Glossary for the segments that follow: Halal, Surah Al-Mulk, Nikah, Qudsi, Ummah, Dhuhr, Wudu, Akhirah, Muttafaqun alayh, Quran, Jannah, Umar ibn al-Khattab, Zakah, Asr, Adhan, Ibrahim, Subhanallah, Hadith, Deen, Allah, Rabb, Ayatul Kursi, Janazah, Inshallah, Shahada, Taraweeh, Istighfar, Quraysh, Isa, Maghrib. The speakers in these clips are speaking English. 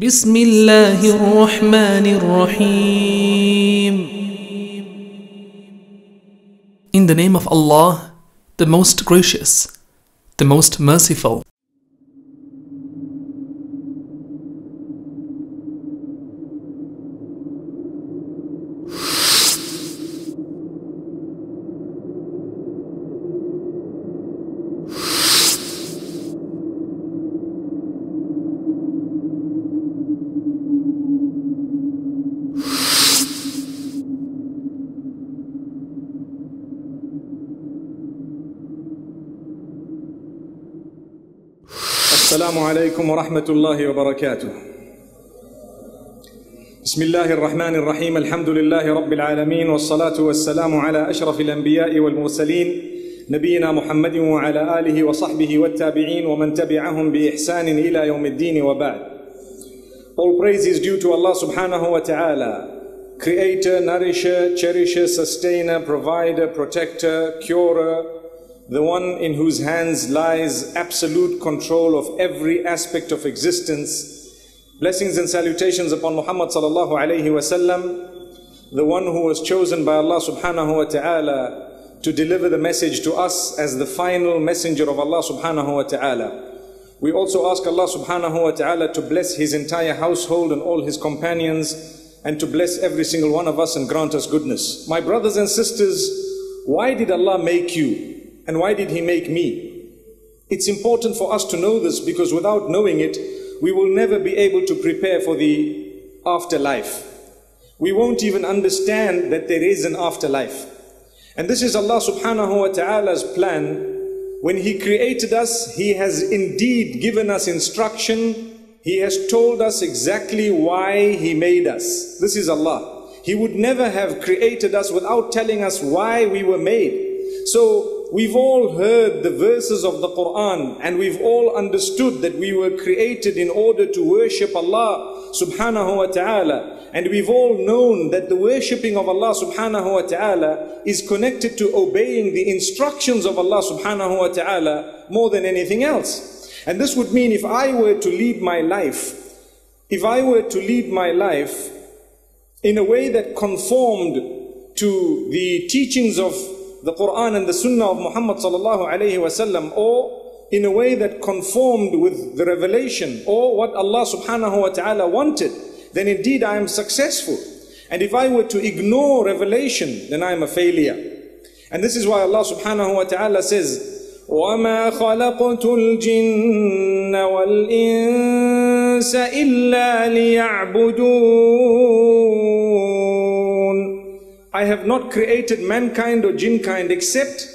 بسم الله الرحمن الرحيم. In the name of Allah, the most gracious, the most merciful. السلام عليكم ورحمة الله وبركاته. بسم الله الرحمن الرحيم. الحمد لله رب العالمين، والصلاة والسلام على أشرف الأنبياء والمرسلين، نبينا محمد وعلى آله وصحبه والتابعين ومن تبعهم بإحسان إلى يوم الدين، وبعد. All praise is due to Allah subhanahu wa ta'ala, creator, nourisher, cherisher, sustainer, provider, protector, curer, the one in whose hands lies absolute control of every aspect of existence. Blessings and salutations upon Muhammad sallallahu alayhi wasallam, the one who was chosen by Allah subhanahu wa ta'ala to deliver the message to us as the final messenger of Allah subhanahu wa ta'ala. We also ask Allah subhanahu wa ta'ala to bless his entire household and all his companions, and to bless every single one of us and grant us goodness. My brothers and sisters, why did Allah make you? And why did he make me? It's important for us to know this, because without knowing it, we will never be able to prepare for the afterlife. We won't even understand that there is an afterlife. And this is Allah subhanahu wa ta'ala's plan. When he created us, he has indeed given us instruction. He has told us exactly why he made us. This is Allah. He would never have created us without telling us why we were made. So we've all heard the verses of the Quran, and we've all understood that we were created in order to worship Allah subhanahu wa ta'ala. And we've all known that the worshipping of Allah subhanahu wa ta'ala is connected to obeying the instructions of Allah subhanahu wa ta'ala more than anything else. And this would mean, if I were to lead my life, in a way that conformed to the teachings of the Quran and the Sunnah of Muhammad sallallahu alayhi wasallam, or in a way that conformed with the revelation or what Allah subhanahu wa ta'ala wanted, then indeed I am successful. And if I were to ignore revelation, then I am a failure. And this is why Allah subhanahu wa ta'ala says, وَمَا خَلَقْتُ الْجِنَّ وَالْإِنسَ إِلَّا لِيَعْبُدُونَ. I have not created mankind or jinnkind except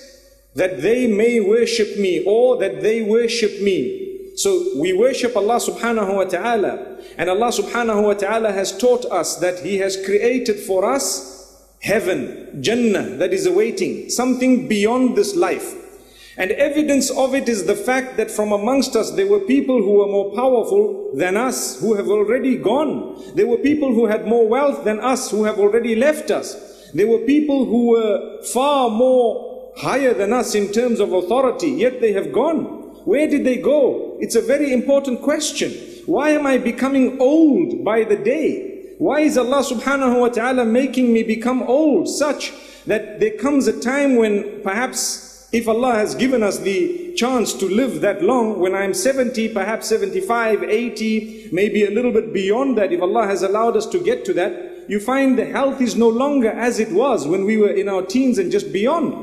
that they may worship me, or that they worship me. So we worship Allah subhanahu wa ta'ala, and Allah subhanahu wa ta'ala has taught us that he has created for us heaven, Jannah, that is awaiting, something beyond this life. And evidence of it is the fact that from amongst us there were people who were more powerful than us, who have already gone. There were people who had more wealth than us, who have already left us. There were people who were far more higher than us in terms of authority, yet they have gone. Where did they go? It's a very important question. Why am I becoming old by the day? Why is Allah subhanahu wa ta'ala making me become old, such that there comes a time when perhaps, if Allah has given us the chance to live that long, when I'm 70, perhaps 75, 80, maybe a little bit beyond that, if Allah has allowed us to get to that, you find the health is no longer as it was when we were in our teens and just beyond.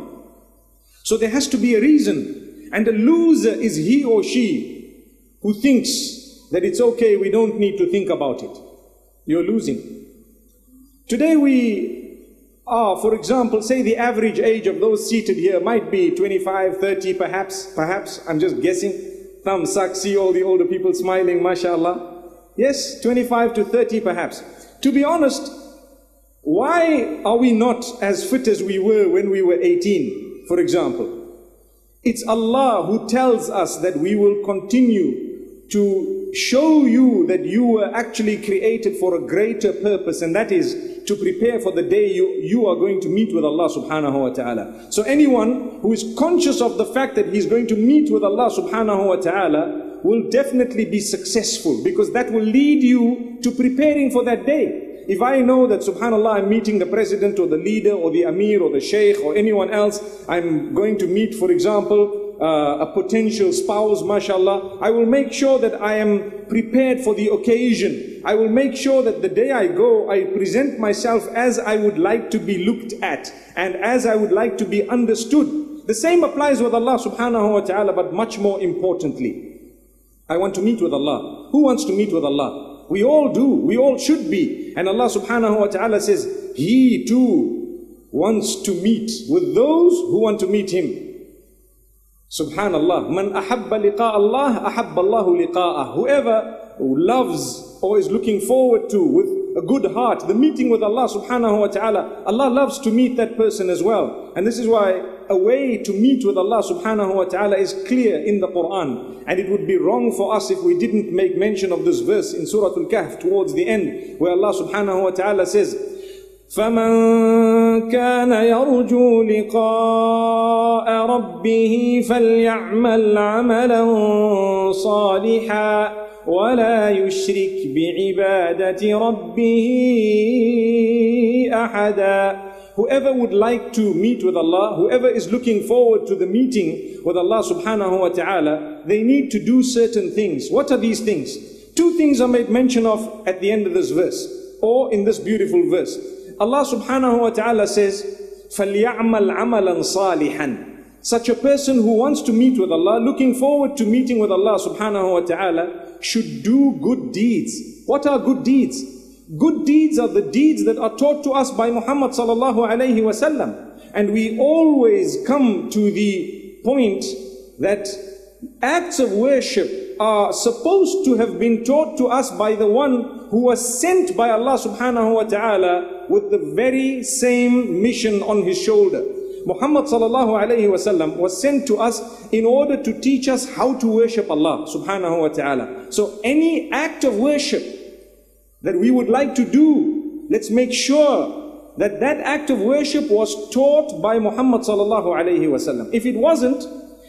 So there has to be a reason. And a loser is he or she who thinks that it's okay, we don't need to think about it. You're losing. Today we are, for example, say the average age of those seated here might be 25, 30 perhaps, I'm just guessing. Thumbs up, see all the older people smiling, mashallah. Yes, 25 to 30 perhaps. To be honest, why are we not as fit as we were when we were 18, for example? It's Allah who tells us that we will continue to show you that you were actually created for a greater purpose, and that is to prepare for the day you are going to meet with Allah subhanahu wa ta'ala. So anyone who is conscious of the fact that he's going to meet with Allah subhanahu wa ta'ala will definitely be successful, because that will lead you to preparing for that day. If I know that, subhanallah, I'm meeting the president or the leader or the amir or the sheikh or anyone else, I'm going to meet, for example, a potential spouse, mashallah, I will make sure that I am prepared for the occasion. I will make sure that the day I go, I present myself as I would like to be looked at and as I would like to be understood. The same applies with Allah subhanahu wa ta'ala, but much more importantly, I want to meet with Allah. Who wants to meet with Allah? We all do. We all should be. And Allah subhanahu wa ta'ala says, He too wants to meet with those who want to meet Him. Subhanallah, man ahabba liqa Allah, ahabba Allahu liqa'ah. Whoever who loves or is looking forward to with a good heart the meeting with Allah subhanahu wa ta'ala, Allah loves to meet that person as well. And this is why a way to meet with Allah subhanahu wa ta'ala is clear in the Quran. And it would be wrong for us if we didn't make mention of this verse in Surah Al-Kahf towards the end, where Allah subhanahu wa ta'ala says, فَمَنْ كَانَ يَرْجُو لِقَاءَ رَبِّهِ فَلْيَعْمَلْ عَمَلًا صَالِحًا وَلَا يُشْرِكْ بِعِبَادَةِ رَبِّهِ أَحَدًا. Whoever would like to meet with Allah, whoever is looking forward to the meeting with Allah subhanahu wa ta'ala, they need to do certain things. What are these things? Two things are made mention of at the end of this verse, or in this beautiful verse. Allah subhanahu wa ta'ala says, فَلْيَعْمَلْ عَمَلًا صَالِحًا. Such a person who wants to meet with Allah, looking forward to meeting with Allah subhanahu wa ta'ala, should do good deeds. What are good deeds? Good deeds are the deeds that are taught to us by Muhammad sallallahu alayhi wa sallam. And we always come to the point that acts of worship are supposed to have been taught to us by the one who was sent by Allah subhanahu wa ta'ala with the very same mission on his shoulder. Muhammad sallallahu alayhi wa sallam was sent to us in order to teach us how to worship Allah subhanahu wa ta'ala. So any act of worship that we would like to do, let's make sure that that act of worship was taught by Muhammad sallallahu alayhi wa sallam. If it wasn't,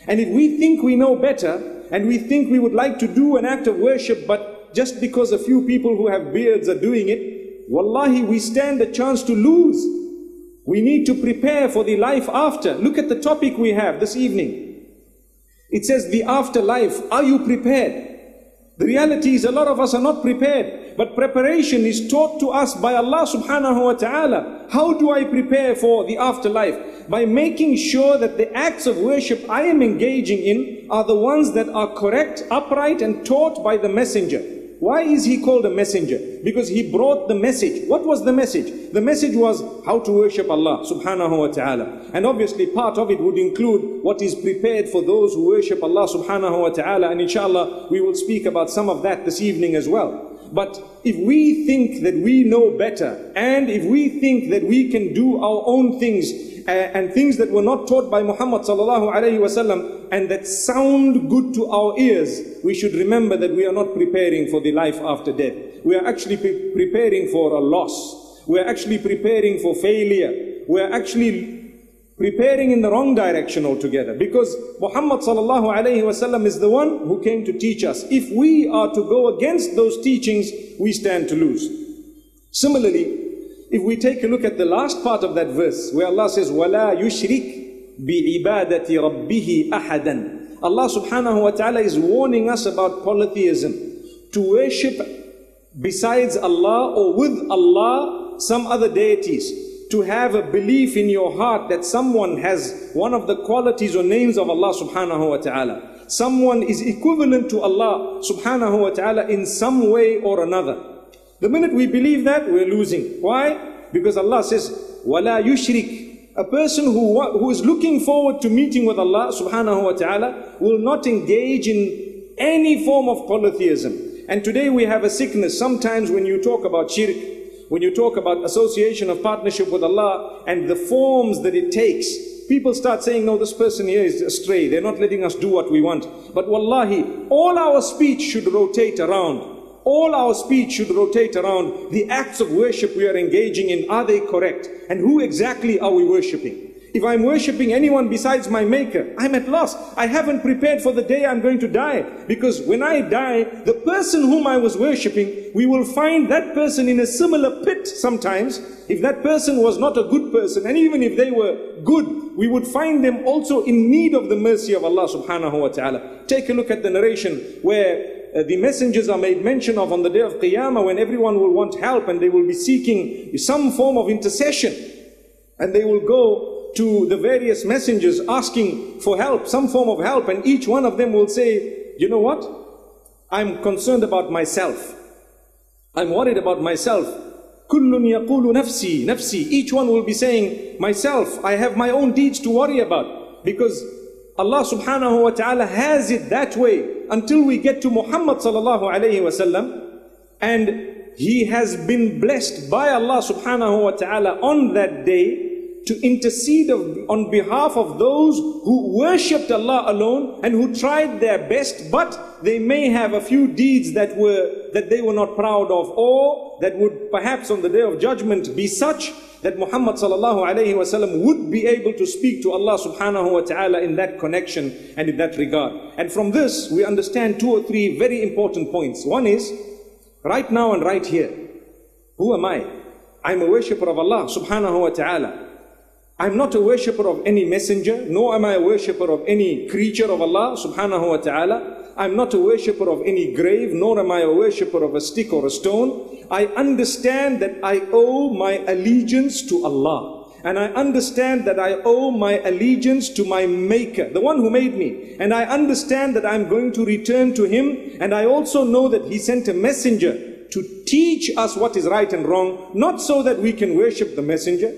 and if we think we know better, and we think we would like to do an act of worship, but just because a few people who have beards are doing it, wallahi, we stand a chance to lose. We need to prepare for the life after. Look at the topic we have this evening. It says the afterlife. Are you prepared? The reality is a lot of us are not prepared, but preparation is taught to us by Allah subhanahu wa ta'ala. How do I prepare for the afterlife? By making sure that the acts of worship I am engaging in are the ones that are correct, upright and taught by the messenger. Why is he called a messenger? Because he brought the message. What was the message? The message was how to worship Allah subhanahu wa ta'ala. And obviously part of it would include what is prepared for those who worship Allah subhanahu wa ta'ala. And inshallah, we will speak about some of that this evening as well. But if we think that we know better, and if we think that we can do our own things and things that were not taught by Muhammad sallallahu alayhi wa sallam and that sound good to our ears, we should remember that we are not preparing for the life after death. We are actually preparing for a loss. We are actually preparing for failure. We are actually preparing in the wrong direction altogether, because Muhammad sallallahu alayhi wa sallam is the one who came to teach us. If we are to go against those teachings, we stand to lose. Similarly, if we take a look at the last part of that verse, where Allah says, وَلَا يُشْرِكْ بِعِبَادَةِ رَبِّهِ أَحَدًا, Allah subhanahu wa ta'ala is warning us about polytheism, to worship besides Allah or with Allah some other deities, to have a belief in your heart that someone has one of the qualities or names of Allah subhanahu wa ta'ala. Someone is equivalent to Allah subhanahu wa ta'ala in some way or another. The minute we believe that, we're losing. Why? Because Allah says, وَلَا يُشْرِكْ. A person who is looking forward to meeting with Allah subhanahu wa ta'ala will not engage in any form of polytheism. And today we have a sickness. Sometimes when you talk about shirk, when you talk about association of partnership with Allah and the forms that it takes, people start saying, no, this person here is astray. They're not letting us do what we want. But wallahi, all our speech should rotate around. All our speech should rotate around the acts of worship we are engaging in. Are they correct? And who exactly are we worshipping? If I'm worshipping anyone besides my maker, I'm at loss. I haven't prepared for the day I'm going to die. Because when I die, the person whom I was worshipping, we will find that person in a similar pit sometimes. If that person was not a good person, and even if they were good, we would find them also in need of the mercy of Allah subhanahu wa ta'ala. Take a look at the narration where the messengers are made mention of on the day of Qiyamah, when everyone will want help and they will be seeking some form of intercession. And they will go to the various messengers asking for help, some form of help, and each one of them will say, you know what, I'm concerned about myself, I'm worried about myself. كُلٌّ يَقُولُ نَفْسِي نَفْسِي. Each one will be saying, myself, I have my own deeds to worry about. Because Allah subhanahu wa ta'ala has it that way until we get to Muhammad sallallahu alayhi wa sallam, and he has been blessed by Allah subhanahu wa ta'ala on that day to intercede on behalf of those who worshipped Allah alone and who tried their best, but they may have a few deeds that they were not proud of, or that would perhaps on the day of judgment be such that Muhammad sallallahu alayhi wasallam would be able to speak to Allah subhanahu wa ta'ala in that connection and in that regard. And from this we understand two or three very important points. One is, right now and right here, who am I? I'm a worshipper of Allah subhanahu wa ta'ala. I'm not a worshipper of any messenger, nor am I a worshipper of any creature of Allah subhanahu wa ta'ala. I'm not a worshipper of any grave, nor am I a worshipper of a stick or a stone. I understand that I owe my allegiance to Allah. And I understand that I owe my allegiance to my maker, the one who made me. And I understand that I'm going to return to him. And I also know that he sent a messenger to teach us what is right and wrong, not so that we can worship the messenger.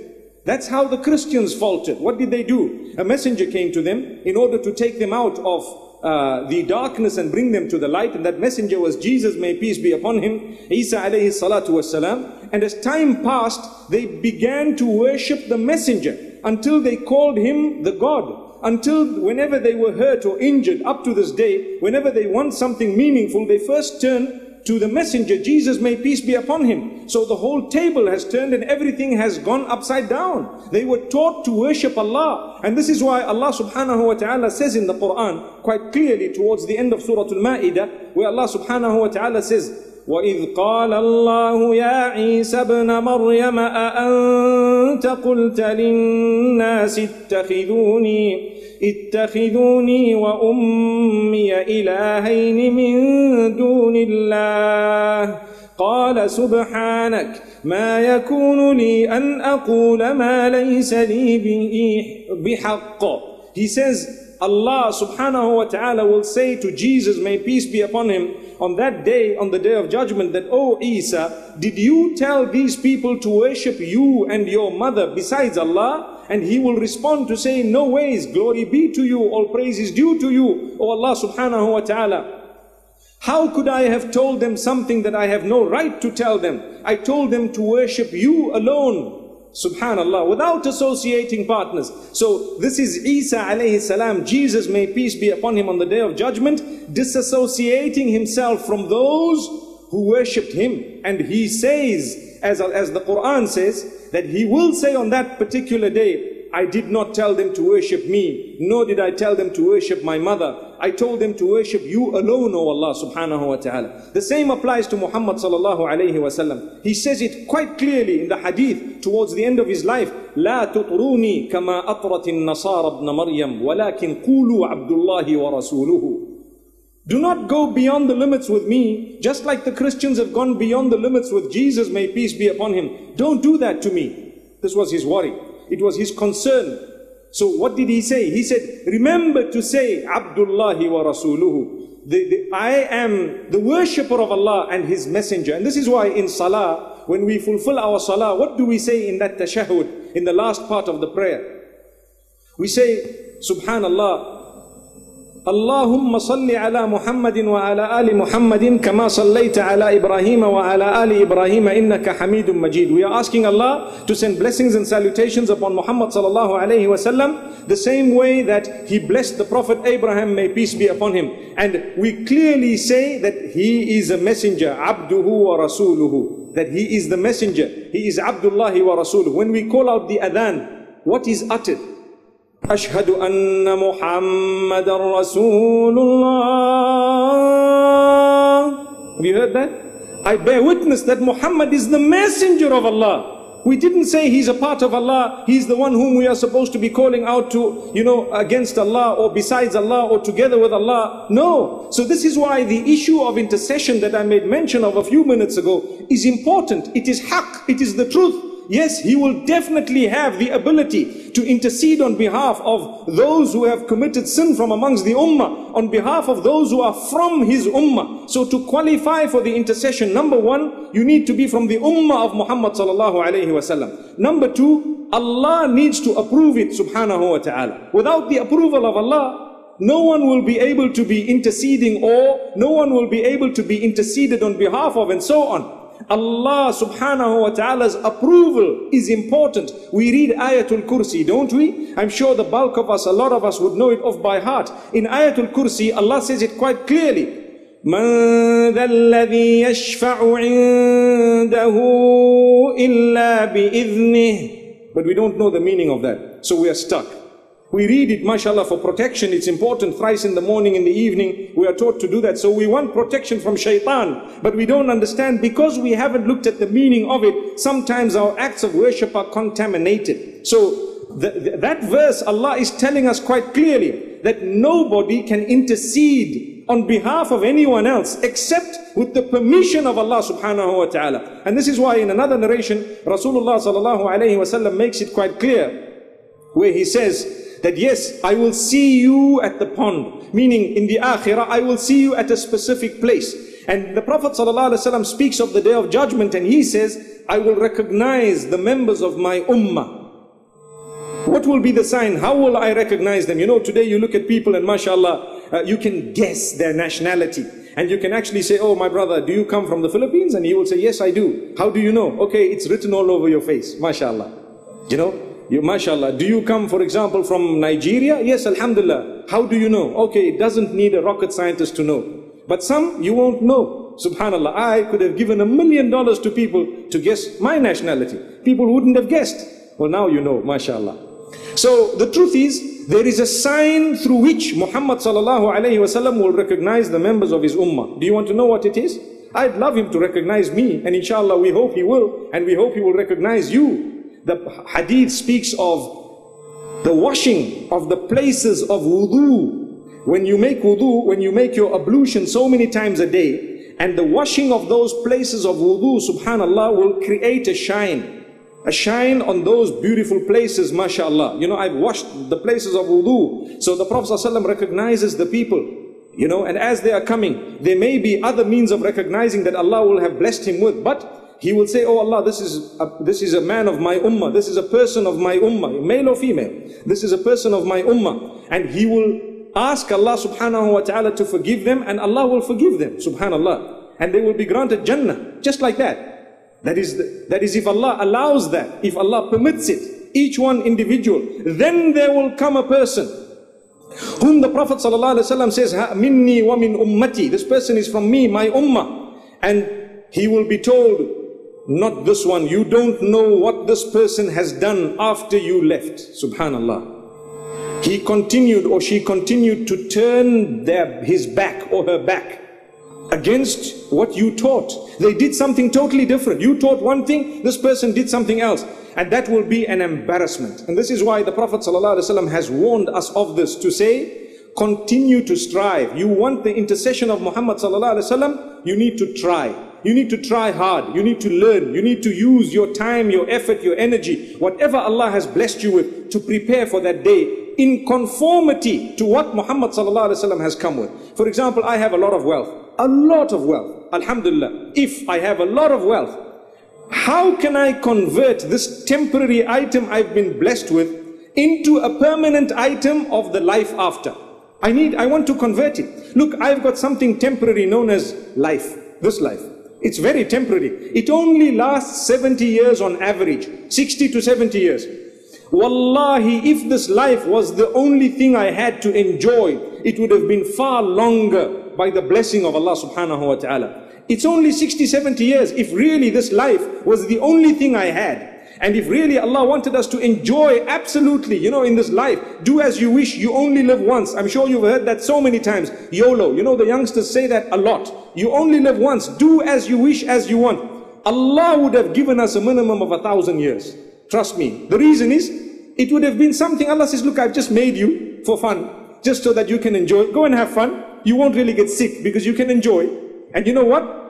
That's how the Christians faltered. What did they do? A messenger came to them in order to take them out of the darkness and bring them to the light. And that messenger was Jesus, may peace be upon him, Isa alayhi salatu wasalam. And as time passed, they began to worship the messenger until they called him the God. Until whenever they were hurt or injured up to this day, whenever they want something meaningful, they first turn to the messenger, Jesus may peace be upon him. So the whole table has turned and everything has gone upside down. They were taught to worship Allah. And this is why Allah subhanahu wa ta'ala says in the Quran quite clearly towards the end of Surah Al-Ma'idah, where Allah subhanahu wa ta'ala says, وَإِذْ قَالَ اللَّهُ يَا عِيسَى ابْنَ مَرْيَمَ أَأَنْتَ قُلْتَ لِلنَّاسِ اتَّخِذُونِي وَأُمِّيَ إِلَٰهَيْنِ مِن دُونِ اللَّهِ قَالَ سُبْحَانَكَ مَا يَكُونُ لِي أَنْ أَقُولَ مَا لَيْسَ لِي بِحَقٍّ. He says, Allah subhanahu wa ta'ala will say to Jesus, may peace be upon him, on that day, on the day of judgment, that, O Isa, did you tell these people to worship you and your mother besides Allah? And he will respond to say, no ways, glory be to you, all praise is due to you, O Allah subhanahu wa ta'ala. How could I have told them something that I have no right to tell them? I told them to worship you alone. Subhanallah, without associating partners. So this is Isa alayhi salam, Jesus may peace be upon him, on the day of judgment, disassociating himself from those who worshipped him. And he says, as the Quran says, that he will say on that particular day, I did not tell them to worship me, nor did I tell them to worship my mother. I told them to worship you alone, O Allah subhanahu wa ta'ala. The same applies to Muhammad sallallahu alayhi wa sallam. He says it quite clearly in the hadith towards the end of his life. لا تطروني كما أطرت النصارى ابن مريم ولكن قولوا عبد الله ورسوله. Do not go beyond the limits with me, just like the Christians have gone beyond the limits with Jesus, may peace be upon him. Don't do that to me. This was his worry. It was his concern. So what did he say? He said, remember to say, Abdullahi wa Rasuluhu. I am the worshipper of Allah and his messenger. And this is why in salah, when we fulfill our salah, what do we say in that tashahud, in the last part of the prayer? We say, Subhanallah, Allahumma salli ala Muhammadin wa ala ali Muhammadin kama sallaita ala Ibrahim wa ala ali Ibrahim innaka hamidun majid. We are asking Allah to send blessings and salutations upon Muhammad sallallahu alayhi wa sallam, the same way that he blessed the Prophet Abraham, may peace be upon him. And we clearly say that he is a messenger, abduhu wa rasuluhu, that he is the messenger, he is Abdullahi wa rasuluhu. When we call out the adhan, what is uttered? أشهد أن محمد رسول الله. Have you heard that? I bear witness that Muhammad is the messenger of Allah. We didn't say he's a part of Allah. He's the one whom we are supposed to be calling out to, you know, against Allah or besides Allah or together with Allah. No. So this is why the issue of intercession that I made mention of a few minutes ago is important. It is haqq. It is the truth. Yes, he will definitely have the ability to intercede on behalf of those who have committed sin from amongst the ummah, on behalf of those who are from his ummah. So to qualify for the intercession, number one, you need to be from the ummah of Muhammad sallallahu alayhi wa sallam. Number two, Allah needs to approve it subhanahu wa ta'ala. Without the approval of Allah, no one will be able to be interceding or no one will be able to be interceded on behalf of and so on. Allah subhanahu wa ta'ala's approval is important. We read Ayatul Kursi, don't we? I'm sure the bulk of us, a lot of us would know it off by heart. In Ayatul Kursi, Allah says it quite clearly. مَنْ ذَا الَّذِي يَشْفَعُ عِنْدَهُ إِلَّا بِإِذْنِهِ. But we don't know the meaning of that, so we are stuck. We read it, mashallah, for protection. It's important, thrice in the morning, in the evening. We are taught to do that. So we want protection from shaitan. But we don't understand because we haven't looked at the meaning of it. Sometimes our acts of worship are contaminated. So that verse, Allah is telling us quite clearly that nobody can intercede on behalf of anyone else except with the permission of Allah subhanahu wa ta'ala. And this is why in another narration, Rasulullah sallallahu alayhi wa sallam makes it quite clear where he says, that yes, I will see you at the pond. Meaning in the Akhirah, I will see you at a specific place. And the Prophet ﷺ speaks of the Day of Judgment and he says, I will recognize the members of my ummah. What will be the sign? How will I recognize them? You know, today you look at people and mashallah, you can guess their nationality. And you can actually say, oh my brother, do you come from the Philippines? And he will say, yes I do. How do you know? Okay, it's written all over your face, mashallah. You know? Mashallah, do you come, for example, from Nigeria? Yes, alhamdulillah. How do you know? Okay, it doesn't need a rocket scientist to know. But some, you won't know. Subhanallah, I could have given $1 million to people to guess my nationality. People wouldn't have guessed. Well, now you know, mashallah. So the truth is, there is a sign through which Muhammad sallallahu alayhi wa sallam will recognize the members of his ummah. Do you want to know what it is? I'd love him to recognize me, and inshallah we hope he will, and we hope he will recognize you. The hadith speaks of the washing of the places of wudu. When you make wudu, when you make your ablution so many times a day, and the washing of those places of wudu, subhanallah, will create a shine on those beautiful places, mashallah. You know, I've washed the places of wudu. So the Prophet ﷺ recognizes the people. You know, and as they are coming, there may be other means of recognizing that Allah will have blessed him with, but he will say, oh Allah, this is a man of my ummah. This is a person of my ummah, male or female. This is a person of my ummah. And he will ask Allah subhanahu wa ta'ala to forgive them, and Allah will forgive them, subhanallah. And they will be granted Jannah, just like that. That is if Allah allows that, if Allah permits it, each one individual. Then there will come a person whom the Prophet sallallahu alayhi wa sallam says, minni wa min ummati. This person is from me, my ummah. And he will be told, not this one, you don't know what this person has done after you left. Subhanallah. He continued or she continued to turn his back or her back against what you taught. They did something totally different. You taught one thing, this person did something else. And that will be an embarrassment. And this is why the Prophet ﷺ has warned us of this to say, continue to strive. You want the intercession of Muhammad ﷺ, you need to try. You need to try hard, you need to learn, you need to use your time, your effort, your energy, whatever Allah has blessed you with to prepare for that day in conformity to what Muhammad sallallahu alaihi wasallam has come with. For example, I have a lot of wealth, alhamdulillah. If I have a lot of wealth, how can I convert this temporary item I've been blessed with into a permanent item of the life after? I want to convert it. Look, I've got something temporary known as life, this life. It's very temporary. It only lasts 70 years on average, 60 to 70 years. Wallahi, if this life was the only thing I had to enjoy, it would have been far longer by the blessing of Allah subhanahu wa ta'ala. It's only 60, 70 years if really this life was the only thing I had. And if really Allah wanted us to enjoy absolutely, you know, in this life, do as you wish, you only live once. I'm sure you've heard that so many times, YOLO. You know, the youngsters say that a lot. You only live once, do as you wish, as you want. Allah would have given us a minimum of 1,000 years. Trust me. The reason is, it would have been something. Allah says, look, I've just made you for fun, just so that you can enjoy. Go and have fun. You won't really get sick because you can enjoy. And you know what?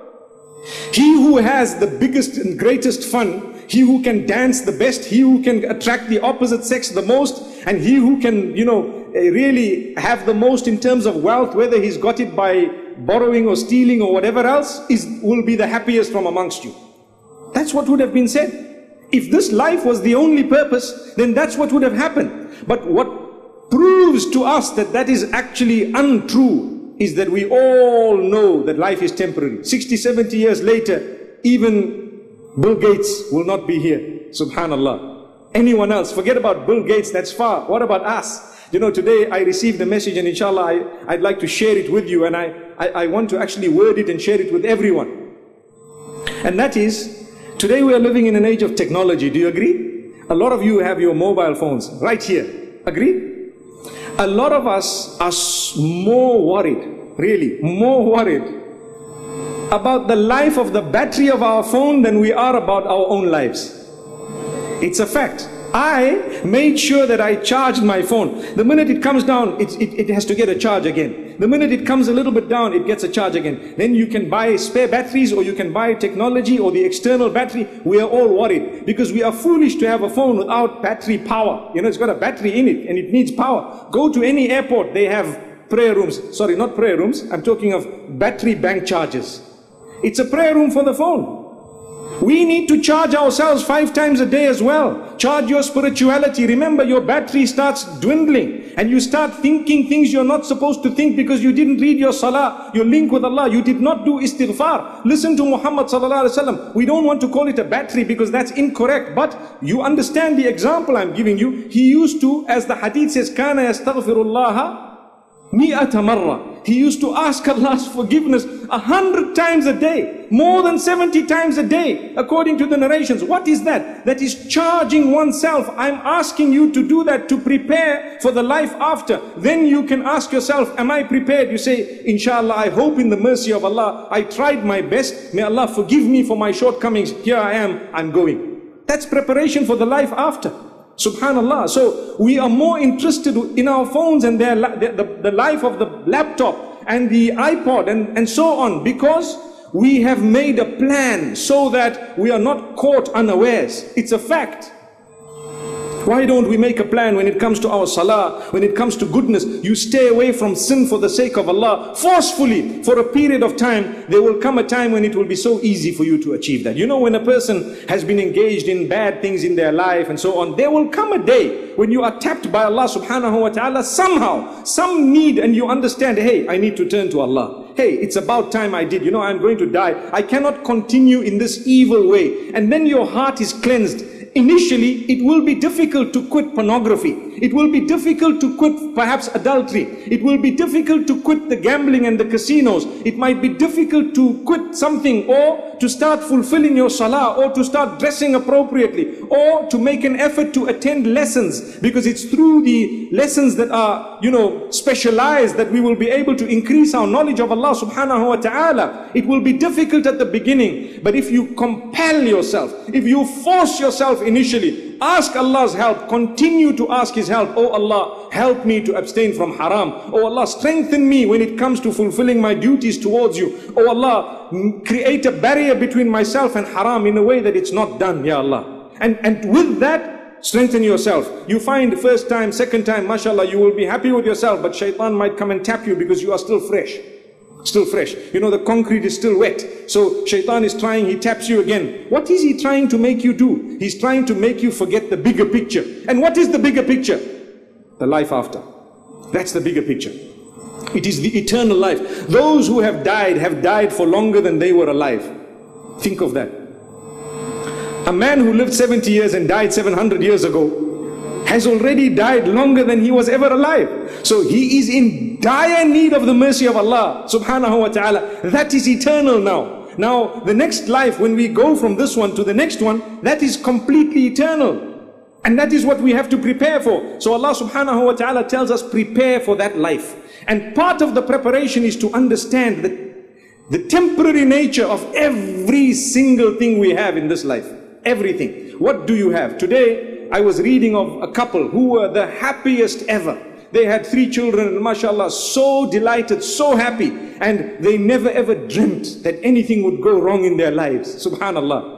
He who has the biggest and greatest fun, he who can dance the best, he who can attract the opposite sex the most, and he who can, you know, really have the most in terms of wealth, whether he's got it by borrowing or stealing or whatever else, will be the happiest from amongst you. That's what would have been said. If this life was the only purpose, then that's what would have happened. But what proves to us that that is actually untrue is that we all know that life is temporary. 60-70 years later, even Bill Gates will not be here. Subhanallah. Anyone else? Forget about Bill Gates, that's far. What about us? You know, today I received a message, and inshallah I'd like to share it with you, and I want to actually word it and share it with everyone. And that is, today we are living in an age of technology. Do you agree? A lot of you have your mobile phones right here. Agree? A lot of us are more worried, really, more worried about the life of the battery of our phone than we are about our own lives. It's a fact. I made sure that I charged my phone. The minute it comes down, it has to get a charge again. The minute it comes a little bit down, it gets a charge again. Then you can buy spare batteries, or you can buy technology or the external battery. We are all worried because we are foolish to have a phone without battery power. You know, it's got a battery in it and it needs power. Go to any airport, they have prayer rooms. Sorry, not prayer rooms. I'm talking of battery bank charges. It's a prayer room for the phone. We need to charge ourselves 5 times a day as well. Charge your spirituality. Remember, your battery starts dwindling and you start thinking things you're not supposed to think because you didn't read your salah, your link with Allah. You did not do istighfar. Listen to Muhammad sallallahu alaihi wasallam. We don't want to call it a battery because that's incorrect. But you understand the example I'm giving you. He used to, as the hadith says, kana yastaghfirullaha mi'ata marra. He used to ask Allah's forgiveness 100 times a day, more than 70 times a day, according to the narrations. What is that? That is charging oneself. I'm asking you to do that, to prepare for the life after. Then you can ask yourself, am I prepared? You say, Inshallah, I hope in the mercy of Allah. I tried my best. May Allah forgive me for my shortcomings. Here I am, I'm going. That's preparation for the life after. Subhanallah. So we are more interested in our phones and the life of the laptop and the iPod and so on, because we have made a plan so that we are not caught unawares. It's a fact. Why don't we make a plan when it comes to our salah, when it comes to goodness? You stay away from sin for the sake of Allah forcefully for a period of time. There will come a time when it will be so easy for you to achieve that. You know, when a person has been engaged in bad things in their life and so on, there will come a day when you are tapped by Allah subhanahu wa ta'ala somehow, some need, and you understand, hey, I need to turn to Allah. Hey, it's about time I did. You know, I'm going to die. I cannot continue in this evil way. And then your heart is cleansed. Initially, it will be difficult to quit pornography. It will be difficult to quit perhaps adultery. It will be difficult to quit the gambling and the casinos. It might be difficult to quit something, or to start fulfilling your salah, or to start dressing appropriately, or to make an effort to attend lessons, because it's through the lessons that are, you know, specialized that we will be able to increase our knowledge of Allah subhanahu wa ta'ala. It will be difficult at the beginning, but if you compel yourself, if you force yourself initially, ask Allah's help. Continue to ask His help. Oh Allah, help me to abstain from haram. Oh Allah, strengthen me when it comes to fulfilling my duties towards you. Oh Allah, create a barrier between myself and haram in a way that it's not done, Ya Allah. And with that, strengthen yourself. You find first time, second time, mashallah, you will be happy with yourself, but shaitan might come and tap you because you are still fresh. Still fresh. You know, the concrete is still wet. So shaitan is trying, he taps you again. What is he trying to make you do? He's trying to make you forget the bigger picture. And what is the bigger picture? The life after. That's the bigger picture. It is the eternal life. Those who have died for longer than they were alive. Think of that. A man who lived 70 years and died 700 years ago has already died longer than he was ever alive. So he is in dire need of the mercy of Allah subhanahu wa ta'ala. That is eternal now. Now the next life, when we go from this one to the next one, that is completely eternal. And that is what we have to prepare for. So Allah subhanahu wa ta'ala tells us, prepare for that life. And part of the preparation is to understand the temporary nature of every single thing we have in this life. Everything. What do you have? Today, I was reading of a couple who were the happiest ever. They had 3 children and mashallah, so delighted, so happy. And they never ever dreamt that anything would go wrong in their lives. Subhanallah.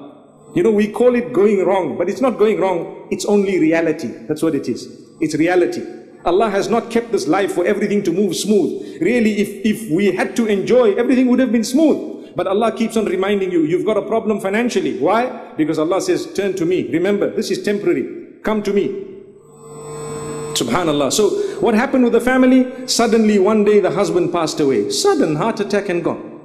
You know, we call it going wrong, but it's not going wrong. It's only reality. That's what it is. It's reality. Allah has not kept this life for everything to move smooth. Really, if we had to enjoy, everything would have been smooth. But Allah keeps on reminding you, you've got a problem financially. Why? Because Allah says, turn to me. Remember, this is temporary. Come to me. Subhanallah. So what happened with the family? Suddenly one day the husband passed away. Sudden heart attack and gone.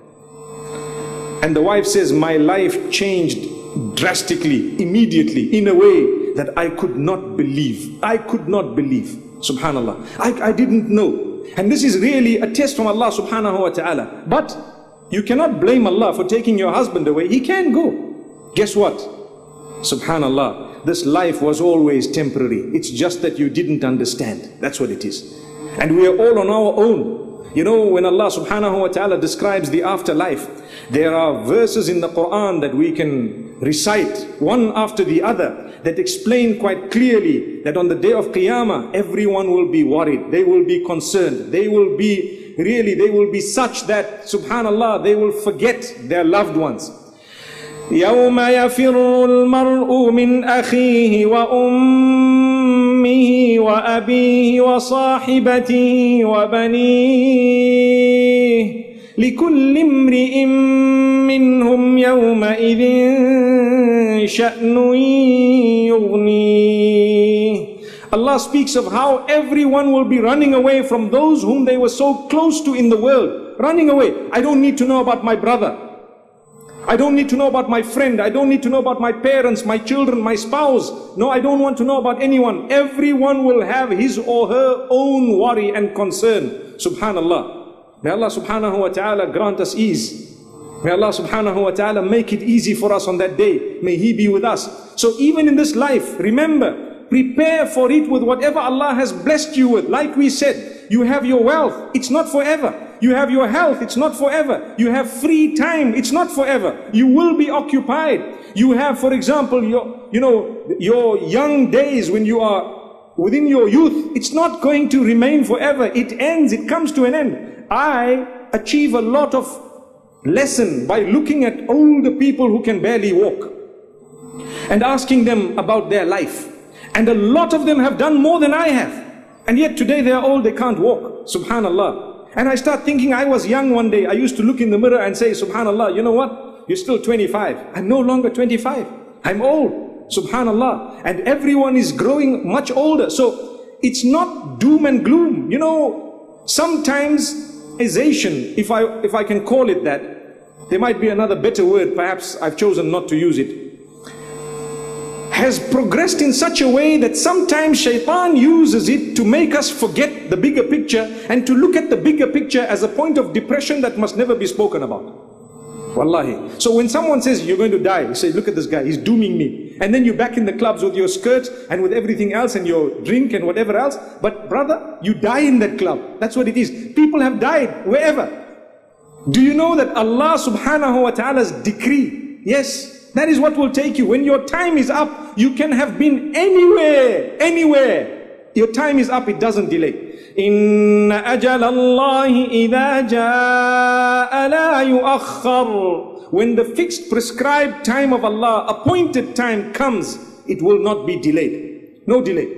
And the wife says, my life changed drastically, immediately, in a way that I could not believe. I could not believe. Subhanallah. I didn't know. And this is really a test from Allah subhanahu wa ta'ala. But you cannot blame Allah for taking your husband away. He can go. Guess what? Subhanallah. This life was always temporary. It's just that you didn't understand. That's what it is. And we are all on our own. You know, when Allah subhanahu wa ta'ala describes the afterlife, there are verses in the Quran that we can recite one after the other that explain quite clearly that on the day of Qiyamah, everyone will be worried, they will be concerned, they will be such that, subhanallah, they will forget their loved ones. يَوْمَ يَفِرُّ الْمَرْءُ مِنْ أَخِيهِ وَأُمِّهِ وَأَبِيهِ وَصَاحِبَتِهِ وَبَنِيهِ لِكُلِّ امْرِئٍ مِّنْهُمْ يَوْمَئِذٍ شَأْنٌ يُغْنِيهِ. Allah speaks of how everyone will be running away from those whom they were so close to in the world. Running away. I don't need to know about my brother. I don't need to know about my friend. I don't need to know about my parents, my children, my spouse. No, I don't want to know about anyone. Everyone will have his or her own worry and concern. Subhanallah. May Allah subhanahu wa ta'ala grant us ease. May Allah subhanahu wa ta'ala make it easy for us on that day. May He be with us. So even in this life, remember, prepare for it with whatever Allah has blessed you with. Like we said, you have your wealth. It's not forever. You have your health, it's not forever. You have free time, it's not forever. You will be occupied. You have, for example, your young days when you are within your youth. It's not going to remain forever. It ends, it comes to an end. I achieve a lot of lesson by looking at older people who can barely walk and asking them about their life. And a lot of them have done more than I have. And yet today they are old, they can't walk. Subhanallah. And I start thinking, I was young one day. I used to look in the mirror and say, subhanallah, you know what? You're still 25. I'm no longer 25. I'm old. Subhanallah. And everyone is growing much older. So it's not doom and gloom. You know, sometimes ization, if I can call it that, there might be another better word, perhaps I've chosen not to use it, has progressed in such a way that sometimes Shaitan uses it to make us forget the bigger picture and to look at the bigger picture as a point of depression that must never be spoken about. Wallahi. So when someone says, you're going to die, you say, look at this guy, he's dooming me. And then you're back in the clubs with your skirts and with everything else and your drink and whatever else. But brother, you die in that club. That's what it is. People have died wherever. Do you know that Allah subhanahu wa ta'ala's decree? Yes. That is what will take you. When your time is up, you can have been anywhere, anywhere. Your time is up, it doesn't delay. Inna ajal Allahi idha jaa la yuakhkhar. When the fixed prescribed time of Allah, appointed time comes, it will not be delayed. No delay.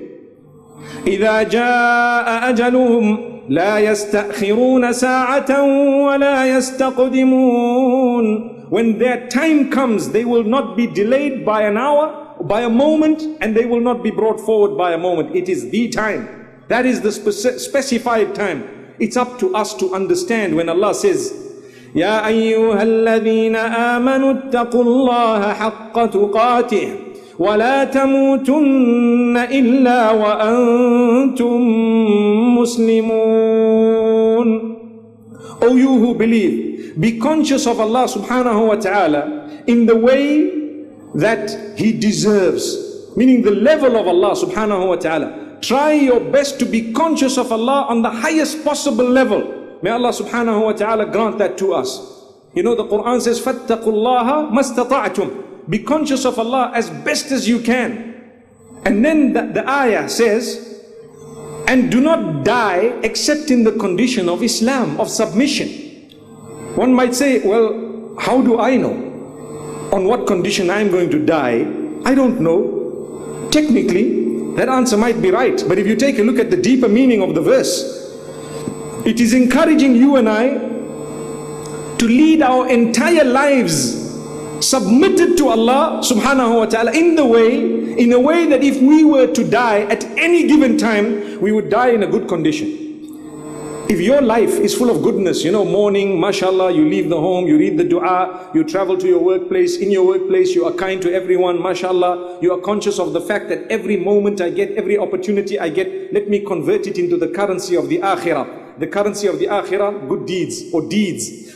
Idha jaa ajaluhum la yastakhiruna sa'atan wa la yastaqdimun. When their time comes, they will not be delayed by an hour, by a moment, and they will not be brought forward by a moment. It is the time. That is the specified time. It's up to us to understand when Allah says, يَا أَيُّهَا الَّذِينَ آمَنُوا اتَّقُوا اللَّهَ حَقَّ تُقَاتِهِ وَلَا تَمُوتُنَّ إِلَّا وَأَنْتُمْ مُسْلِمُونَ. O you who believe, Be conscious of Allah subhanahu wa ta'ala in the way that He deserves, meaning the level of Allah subhanahu wa ta'ala. Try your best to be conscious of Allah on the highest possible level. May Allah subhanahu wa ta'ala grant that to us. You know, the Quran says, فَاتَّقُوا اللَّهَ مَسْتَطَعْتُمْ. Be conscious of Allah as best as you can. And then the ayah says, and do not die except in the condition of Islam, of submission. One might say, well, how do I know on what condition I'm going to die? I don't know. Technically, that answer might be right. But if you take a look at the deeper meaning of the verse, it is encouraging you and I to lead our entire lives submitted to Allah subhanahu wa ta'ala in a way that if we were to die at any given time, we would die in a good condition. If your life is full of goodness, you know, morning, mashallah, you leave the home, you read the dua, you travel to your workplace, in your workplace you are kind to everyone, mashallah, you are conscious of the fact that every moment I get, every opportunity I get, let me convert it into the currency of the Akhirah. The currency of the Akhirah, good deeds or deeds.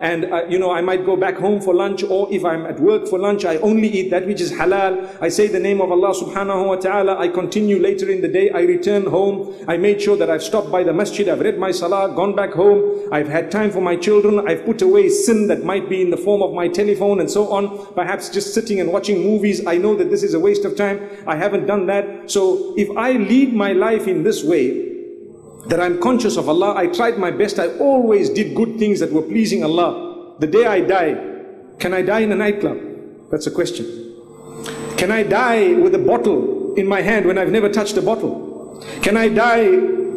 And you know, I might go back home for lunch, or if I'm at work for lunch, I only eat that which is halal. I say the name of Allah subhanahu wa ta'ala. I continue later in the day. I return home. I made sure that I've stopped by the masjid. I've read my salah, gone back home. I've had time for my children. I've put away sin that might be in the form of my telephone and so on. Perhaps just sitting and watching movies. I know that this is a waste of time. I haven't done that. So if I lead my life in this way, that I'm conscious of Allah, I tried my best, I always did good things that were pleasing Allah. The day I die, can I die in a nightclub? That's a question. Can I die with a bottle in my hand when I've never touched a bottle? Can I die,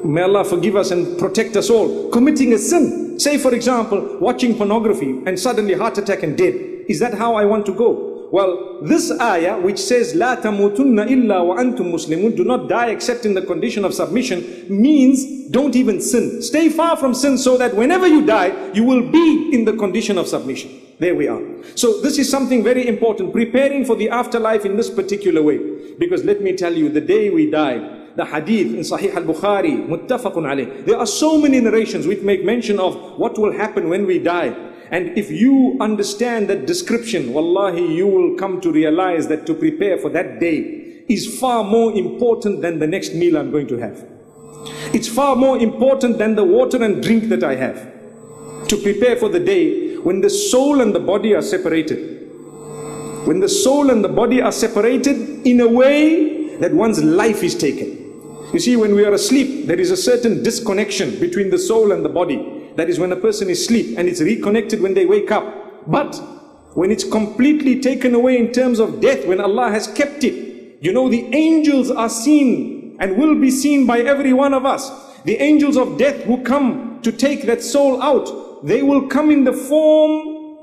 may Allah forgive us and protect us all, committing a sin? Say for example, watching pornography and suddenly heart attack and dead. Is that how I want to go? Well, this ayah which says, "La tamutunna illa wa antum muslimun," do not die except in the condition of submission, means don't even sin. Stay far from sin so that whenever you die, you will be in the condition of submission. There we are. So this is something very important, preparing for the afterlife in this particular way. Because let me tell you, the day we die, the hadith in Sahih al-Bukhari, muttafaqun alayh, there are so many narrations which make mention of what will happen when we die. And if you understand that description, wallahi, you will come to realize that to prepare for that day is far more important than the next meal I'm going to have. It's far more important than the water and drink that I have. To prepare for the day when the soul and the body are separated. When the soul and the body are separated in a way that one's life is taken. You see, when we are asleep, there is a certain disconnection between the soul and the body. That is when a person is asleep and it's reconnected when they wake up. But when it's completely taken away in terms of death, when Allah has kept it, you know, the angels are seen and will be seen by every one of us. The angels of death who come to take that soul out, they will come in the form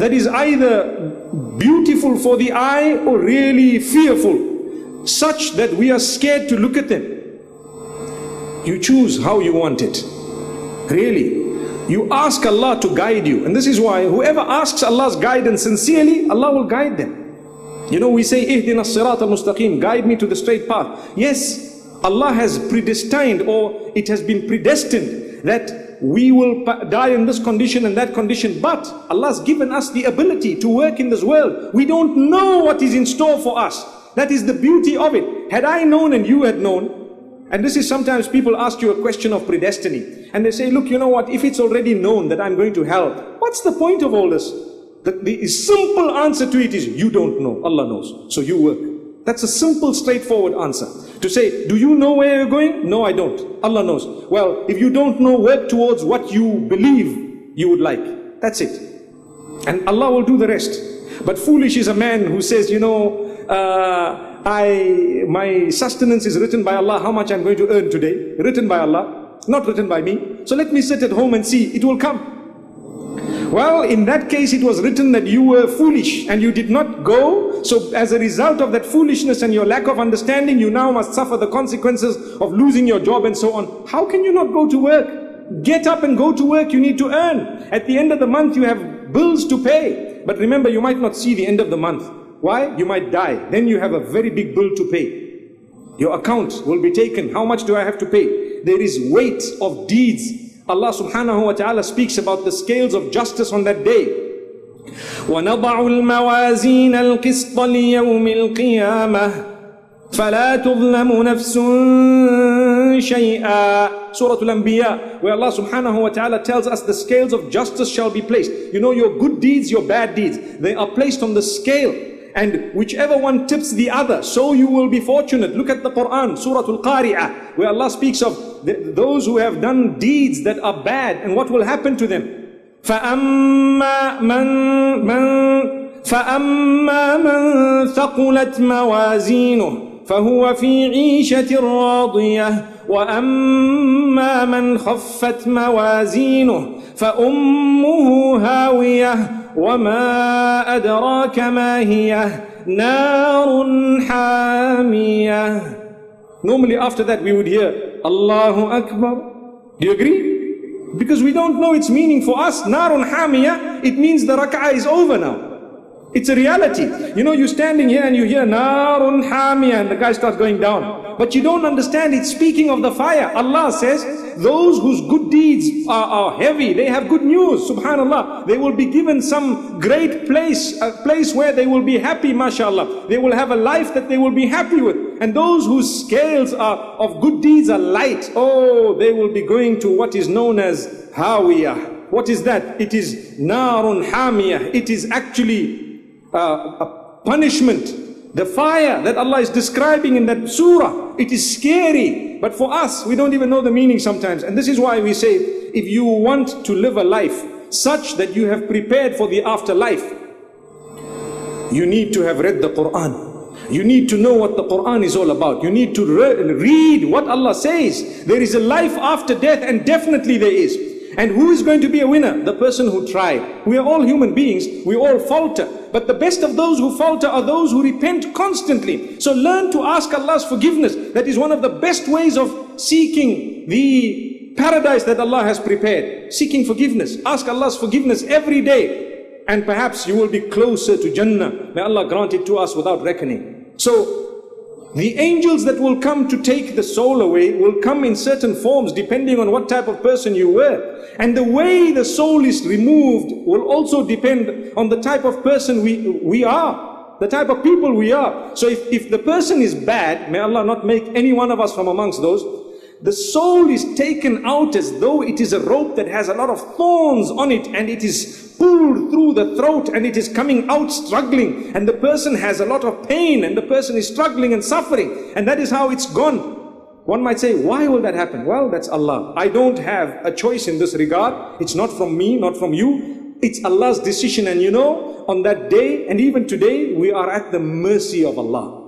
that is either beautiful for the eye or really fearful, such that we are scared to look at them. You choose how you want it. Really, you ask Allah to guide you, and this is why whoever asks Allah's guidance sincerely, Allah will guide them. You know, we say, "Ihdina as-sirat al-mustaqim," guide me to the straight path. Yes, Allah has predestined, or it has been predestined, that we will die in this condition and that condition, but Allah's given us the ability to work in this world. We don't know what is in store for us. That is the beauty of it. Had I known and you had known, and this is sometimes people ask you a question of predestiny. And they say, look, you know what, if it's already known that I'm going to hell, what's the point of all this? The simple answer to it is, you don't know, Allah knows, so you work. That's a simple, straightforward answer. To say, do you know where you're going? No, I don't. Allah knows. Well, if you don't know, work towards what you believe you would like. That's it. And Allah will do the rest. But foolish is a man who says, you know, my sustenance is written by Allah, how much I'm going to earn today, written by Allah, not written by me. So let me sit at home and see, it will come. Well, in that case, it was written that you were foolish and you did not go So as a result of that foolishness and your lack of understanding, you now must suffer the consequences of losing your job and so on. How can you not go to work? Get up and go to work. You need to earn. At the end of the month, you have bills to pay. But remember, you might not see the end of the month. Why? You might die. Then you have a very big bill to pay. Your account will be taken. How much do I have to pay? There is weight of deeds. Allah subhanahu wa ta'ala speaks about the scales of justice on that day. وَنَضَعُ الْمَوَازِينَ الْقِسْطَ لِيَوْمِ الْقِيَامَةِ فَلَا تُظْلَمُ نَفْسٌ شَيْئًا. Surah Al-Anbiya, where Allah subhanahu wa ta'ala tells us the scales of justice shall be placed. You know, your good deeds, your bad deeds, they are placed on the scale. And whichever one tips the other, so you will be fortunate. Look at the Quran, Surah Al-Qari'ah, where Allah speaks of those who have done deeds that are bad and what will happen to them. فَأَمَّا مَنْ ثَقُلَتْ مَوَازِينُهُ فَهُوَ فِي عِيشَةٍ رَاضِيَةٍ وَأَمَّا مَنْ خَفَّتْ مَوَازِينُهُ فَأُمُّهُ هَاوِيَةٌ وما أدراك ما هي نار حامية. Normally after that we would hear Allahu Akbar. Do you agree? Because we don't know its meaning for us. Narun hamiyah, it means the rak'ah is over now. It's a reality. You know, you're standing here and you hear Narun hamiyah and the guy starts going down. But you don't understand, it's speaking of the fire. Allah says, those whose good deeds are heavy, they have good news, subhanallah. They will be given some great place, a place where they will be happy, mashallah. They will have a life that they will be happy with. And those whose scales are of good deeds are light, oh, they will be going to what is known as hawiyah. What is that? It is Narun hamiyah. It is actually a punishment, the fire that Allah is describing in that surah. It is scary, but for us, we don't even know the meaning sometimes. And this is why we say, if you want to live a life such that you have prepared for the afterlife, you need to have read the Quran. You need to know what the Quran is all about. You need to read what Allah says. There is a life after death, and definitely there is. And who is going to be a winner? The person who tried. We are all human beings. We all falter. But the best of those who falter are those who repent constantly. So learn to ask Allah's forgiveness. That is one of the best ways of seeking the paradise that Allah has prepared. Seeking forgiveness. Ask Allah's forgiveness every day. And perhaps you will be closer to Jannah. May Allah grant it to us without reckoning. So the angels that will come to take the soul away will come in certain forms depending on what type of person you were. And the way the soul is removed will also depend on the type of person we are, the type of people we are. So if the person is bad, may Allah not make any one of us from amongst those, the soul is taken out as though it is a rope that has a lot of thorns on it, and it is pulled through the throat and it is coming out struggling, and the person has a lot of pain and the person is struggling and suffering, and that is how it's gone. One might say, why will that happen? Well, that's Allah. I don't have a choice in this regard. It's not from me, not from you. It's Allah's decision. And you know, on that day and even today, we are at the mercy of Allah.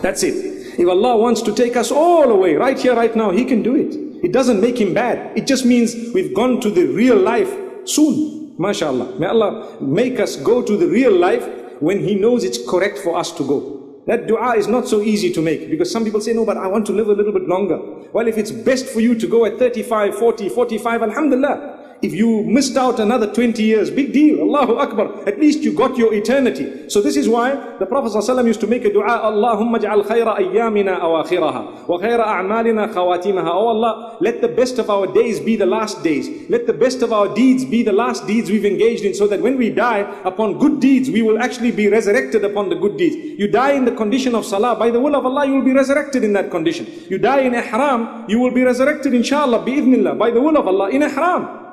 That's it. If Allah wants to take us all away right here, right now, He can do it. It doesn't make Him bad. It just means we've gone to the real life soon, mashallah. May Allah make us go to the real life when He knows it's correct for us to go. That dua is not so easy to make, because some people say, no, but I want to live a little bit longer. Well, if it's best for you to go at 35, 40, 45, alhamdulillah. If you missed out another 20 years, big deal, Allahu Akbar. At least you got your eternity. So this is why the Prophet ﷺ used to make a dua, Allahumma ja'al khayra ayyamina awakhiraha, wa khayra a'malina khawatimaha. Oh Allah, let the best of our days be the last days. Let the best of our deeds be the last deeds we've engaged in, so that when we die upon good deeds, we will actually be resurrected upon the good deeds. You die in the condition of salah, by the will of Allah, you will be resurrected in that condition. You die in ihram, you will be resurrected, inshallah, bi'idhnillah, by the will of Allah, in ihram.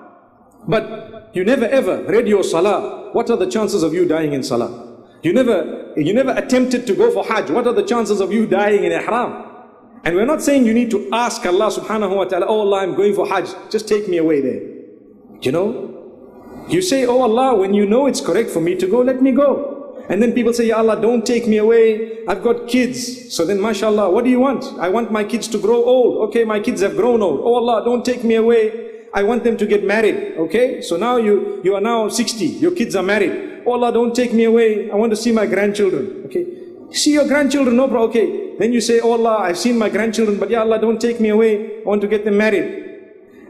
But you never ever read your salah. What are the chances of you dying in salah? You never attempted to go for Hajj. What are the chances of you dying in Ihram? And we're not saying you need to ask Allah subhanahu wa ta'ala, oh Allah, I'm going for Hajj, just take me away there. You know, you say, oh Allah, when you know it's correct for me to go, let me go. And then people say, ya Allah, don't take me away, I've got kids. So then, mashallah, what do you want? I want my kids to grow old. Okay, my kids have grown old. Oh Allah, don't take me away, I want them to get married. Okay, so now you are now 60, your kids are married. Allah, don't take me away. I want to see my grandchildren. Okay. See your grandchildren, no problem. Okay. Then you say, oh Allah, I've seen my grandchildren, but ya Allah, don't take me away. I want to get them married.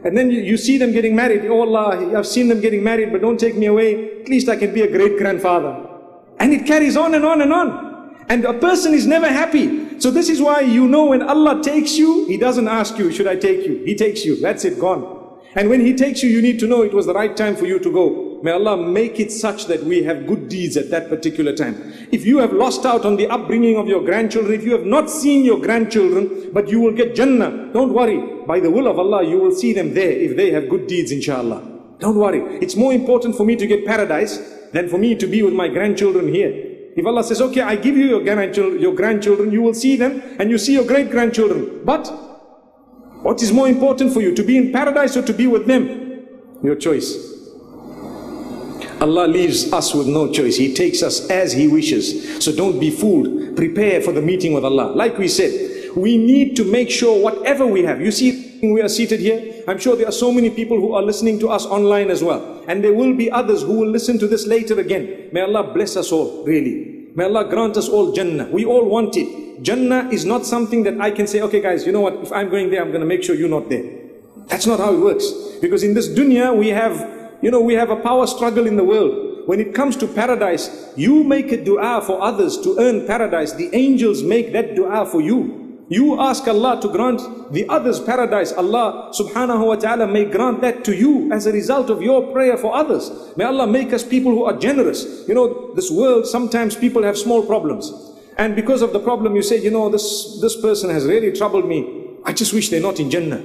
And then you see them getting married. Oh Allah, I've seen them getting married, but don't take me away. At least I can be a great grandfather. And it carries on and on and on. And a person is never happy. So this is why, you know, when Allah takes you, He doesn't ask you, should I take you? He takes you. That's it, gone. And when He takes you, you need to know it was the right time for you to go. May Allah make it such that we have good deeds at that particular time. If you have lost out on the upbringing of your grandchildren, if you have not seen your grandchildren, but you will get Jannah, don't worry. By the will of Allah, you will see them there if they have good deeds, inshallah. Don't worry. It's more important for me to get paradise than for me to be with my grandchildren here. If Allah says, okay, I give you your grandchildren, you will see them and you see your great-grandchildren. But what is more important for you, to be in paradise or to be with them? Your choice. Allah leaves us with no choice. He takes us as He wishes. So don't be fooled. Prepare for the meeting with Allah. Like we said, we need to make sure whatever we have. You see, we are seated here. I'm sure there are so many people who are listening to us online as well. And there will be others who will listen to this later again. May Allah bless us all, really. May Allah grant us all Jannah. We all want it. Jannah is not something that I can say, okay guys, you know what, if I'm going there, I'm going to make sure you're not there. That's not how it works. Because in this dunya, we have... You know, we have a power struggle in the world. When it comes to paradise, you make a dua for others to earn paradise. The angels make that dua for you. You ask Allah to grant the others paradise. Allah subhanahu wa ta'ala may grant that to you as a result of your prayer for others. May Allah make us people who are generous. You know, this world, sometimes people have small problems. And because of the problem, you say, you know, this person has really troubled me. I just wish they're not in Jannah.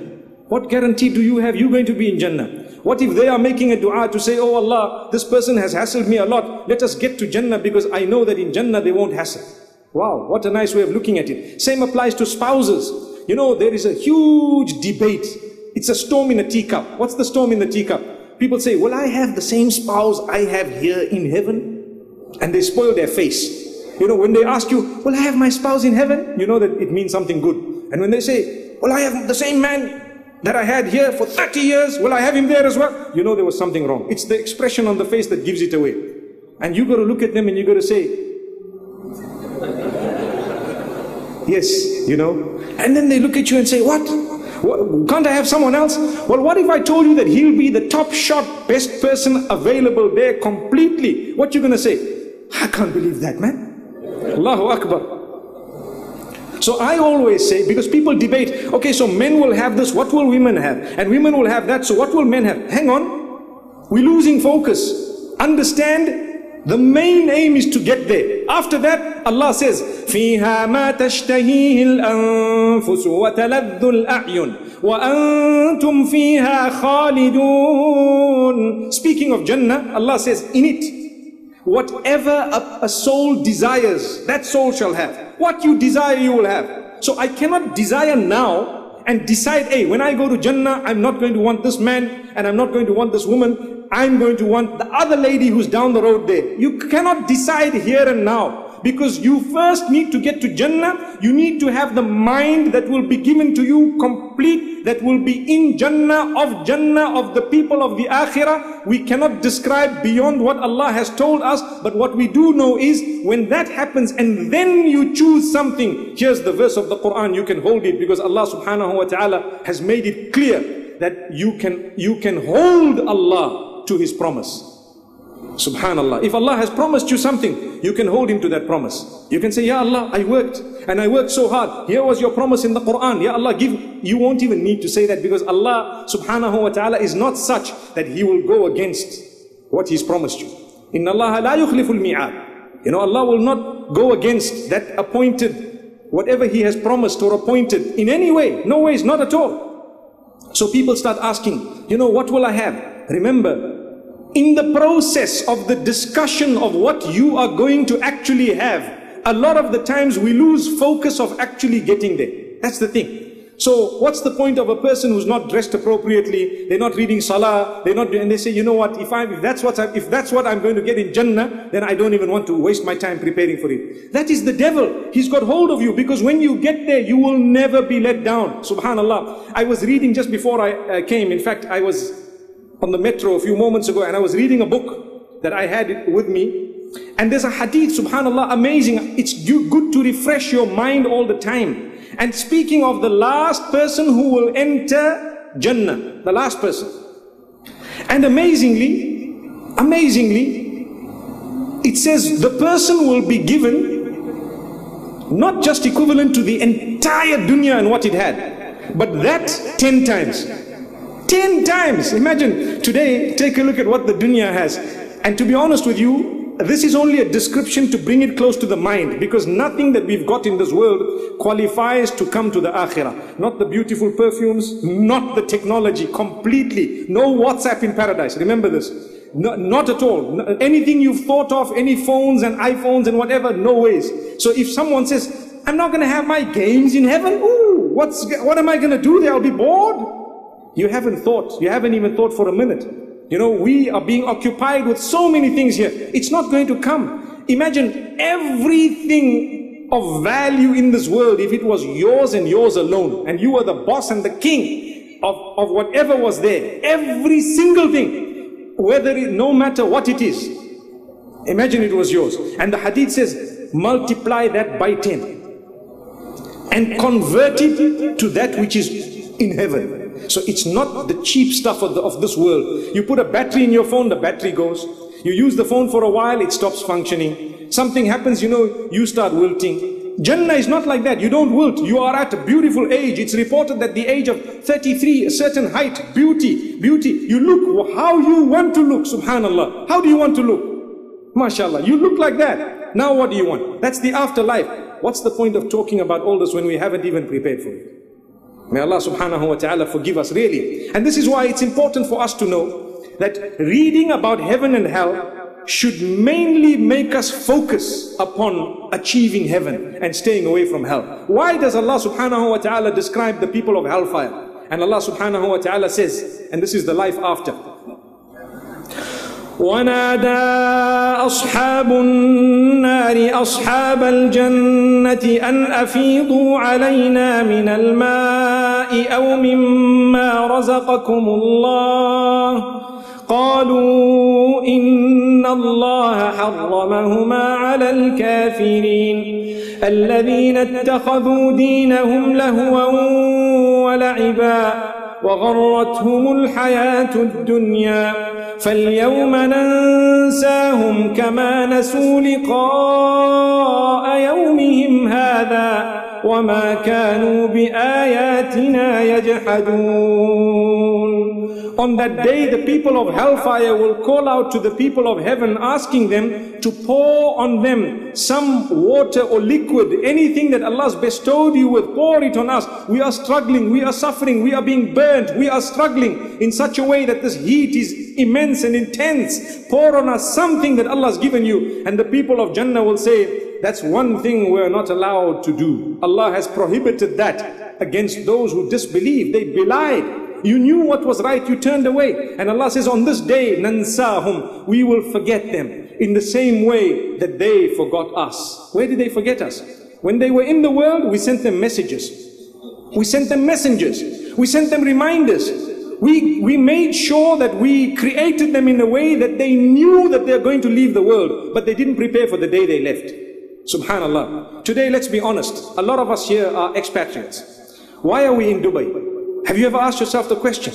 What guarantee do you have you're going to be in Jannah? What if they are making a dua to say, oh Allah, this person has hassled me a lot. Let us get to Jannah because I know that in Jannah they won't hassle. Wow, what a nice way of looking at it. Same applies to spouses. You know, there is a huge debate. It's a storm in a teacup. What's the storm in the teacup? People say, will I have the same spouse I have here in heaven? And they spoil their face. You know, when they ask you, will I have my spouse in heaven? You know that it means something good. And when they say, will I have the same man that I had here for 30 years, will I have him there as well? You know there was something wrong. It's the expression on the face that gives it away. And you got to look at them and you got to say, yes, you know. And then they look at you and say, what? Can't I have someone else? Well, what if I told you that he'll be the top shot, best person available there completely? What you going to say? I can't believe that, man. Allahu Akbar. So I always say, because people debate, okay, so men will have this, what will women have? And women will have that, so what will men have? Hang on, we're losing focus. Understand, the main aim is to get there. After that, Allah says, فِيهَا مَا تَشْتَهِيهِ الْأَنفُسُ وَتَلَذُّ الْأَعْيُنُ وَأَنْتُمْ فِيهَا خَالِدُونَ. Speaking of Jannah, Allah says, in it, whatever a soul desires, that soul shall have. What you desire, you will have. So I cannot desire now and decide, hey, when I go to Jannah, I'm not going to want this man and I'm not going to want this woman. I'm going to want the other lady who's down the road there. You cannot decide here and now because you first need to get to Jannah. You need to have the mind that will be given to you complete, that will be in Jannah, of the people of the Akhirah. We cannot describe beyond what Allah has told us, but what we do know is when that happens and then you choose something, here's the verse of the Quran, you can hold it because Allah subhanahu wa ta'ala has made it clear that you can hold Allah to His promise. Subhanallah. If Allah has promised you something, you can hold Him to that promise. You can say, ya Allah, I worked and I worked so hard. Here was your promise in the Quran. Ya Allah, give. You won't even need to say that because Allah subhanahu wa ta'ala is not such that He will go against what He's promised you. Inna Allah la yukhliful mi'ad. You know, Allah will not go against that appointed, whatever He has promised or appointed in any way. No ways, not at all. So people start asking, you know, what will I have? Remember, in the process of the discussion of what you are going to actually have, a lot of the times we lose focus of actually getting there. That's the thing. So what's the point of a person who's not dressed appropriately, they're not reading Salah, they're not, and they say, you know what, if that's what I'm going to get in Jannah, then I don't even want to waste my time preparing for it. That is the devil. He's got hold of you because when you get there, you will never be let down. Subhanallah. I was reading just before I came. In fact, I was on the metro a few moments ago and I was reading a book that I had with me And there's a hadith, subhanallah, amazing. It's good to refresh your mind all the time. And speaking of the last person who will enter Jannah, the last person. And amazingly, it says the person will be given not just equivalent to the entire dunya and what it had, but that 10 times. 10 times! Imagine, today, take a look at what the dunya has. And to be honest with you, this is only a description to bring it close to the mind, because nothing that we've got in this world qualifies to come to the Akhirah. Not the beautiful perfumes, not the technology, completely. No WhatsApp in paradise, remember this. No, not at all. No, anything you've thought of, any phones and iPhones and whatever, no ways. So if someone says, I'm not going to have my games in heaven, ooh, what am I going to do there? I'll be bored. You haven't thought. You haven't even thought for a minute. You know, we are being occupied with so many things here. It's not going to come. Imagine everything of value in this world, if it was yours and yours alone, and you were the boss and the king of whatever was there. Every single thing, no matter what it is. Imagine it was yours. And the hadith says, multiply that by 10. And convert it to that which is in heaven. So it's not the cheap stuff of this world. You put a battery in your phone, the battery goes. You use the phone for a while, it stops functioning. Something happens, you know, you start wilting. Jannah is not like that. You don't wilt. You are at a beautiful age. It's reported that the age of 33, a certain height, beauty. You look how you want to look, subhanallah. How do you want to look? MashaAllah. You look like that. Now what do you want? That's the afterlife. What's the point of talking about all this when we haven't even prepared for it? May Allah subhanahu wa ta'ala forgive us, really. And this is why it's important for us to know that reading about heaven and hell should mainly make us focus upon achieving heaven and staying away from hell. Why does Allah subhanahu wa ta'ala describe the people of hellfire? And Allah subhanahu wa ta'ala says, and this is the life after. وَنَادَى أَصْحَابُ النَّارِ أَصْحَابَ الْجَنَّةِ أَنْ أَفِيضُوا عَلَيْنَا مِنَ الْمَاءِ أَوْ مِمَّا رَزَقَكُمُ اللَّهُ قَالُوا إِنَّ اللَّهَ حَرَّمَهُمَا عَلَى الْكَافِرِينَ الَّذِينَ اتَّخَذُوا دِينَهُمْ لَهْوًا وَلَعِبًا وغرتهم الحياة الدنيا فاليوم ننساهم كما نسوا لقاء يومهم هذا وما كانوا بآياتنا يجحدون. On that day the people of hellfire will call out to the people of heaven, asking them to pour on them some water or liquid, anything that Allah has bestowed you with, pour it on us. We are struggling, we are suffering, we are being burnt, we are struggling in such a way that this heat is immense and intense. Pour on us something that Allah has given you. And the people of Jannah will say, that's one thing we are not allowed to do. Allah has prohibited that against those who disbelieve. They belied. You knew what was right, you turned away. And Allah says, on this day, nansahum, we will forget them in the same way that they forgot us. Where did they forget us? When they were in the world, we sent them messages. We sent them messengers. We sent them reminders. We made sure that we created them in a way that they knew that they're going to leave the world, but they didn't prepare for the day they left. Subhanallah. Today, let's be honest. A lot of us here are expatriates. Why are we in Dubai? Have you ever asked yourself the question?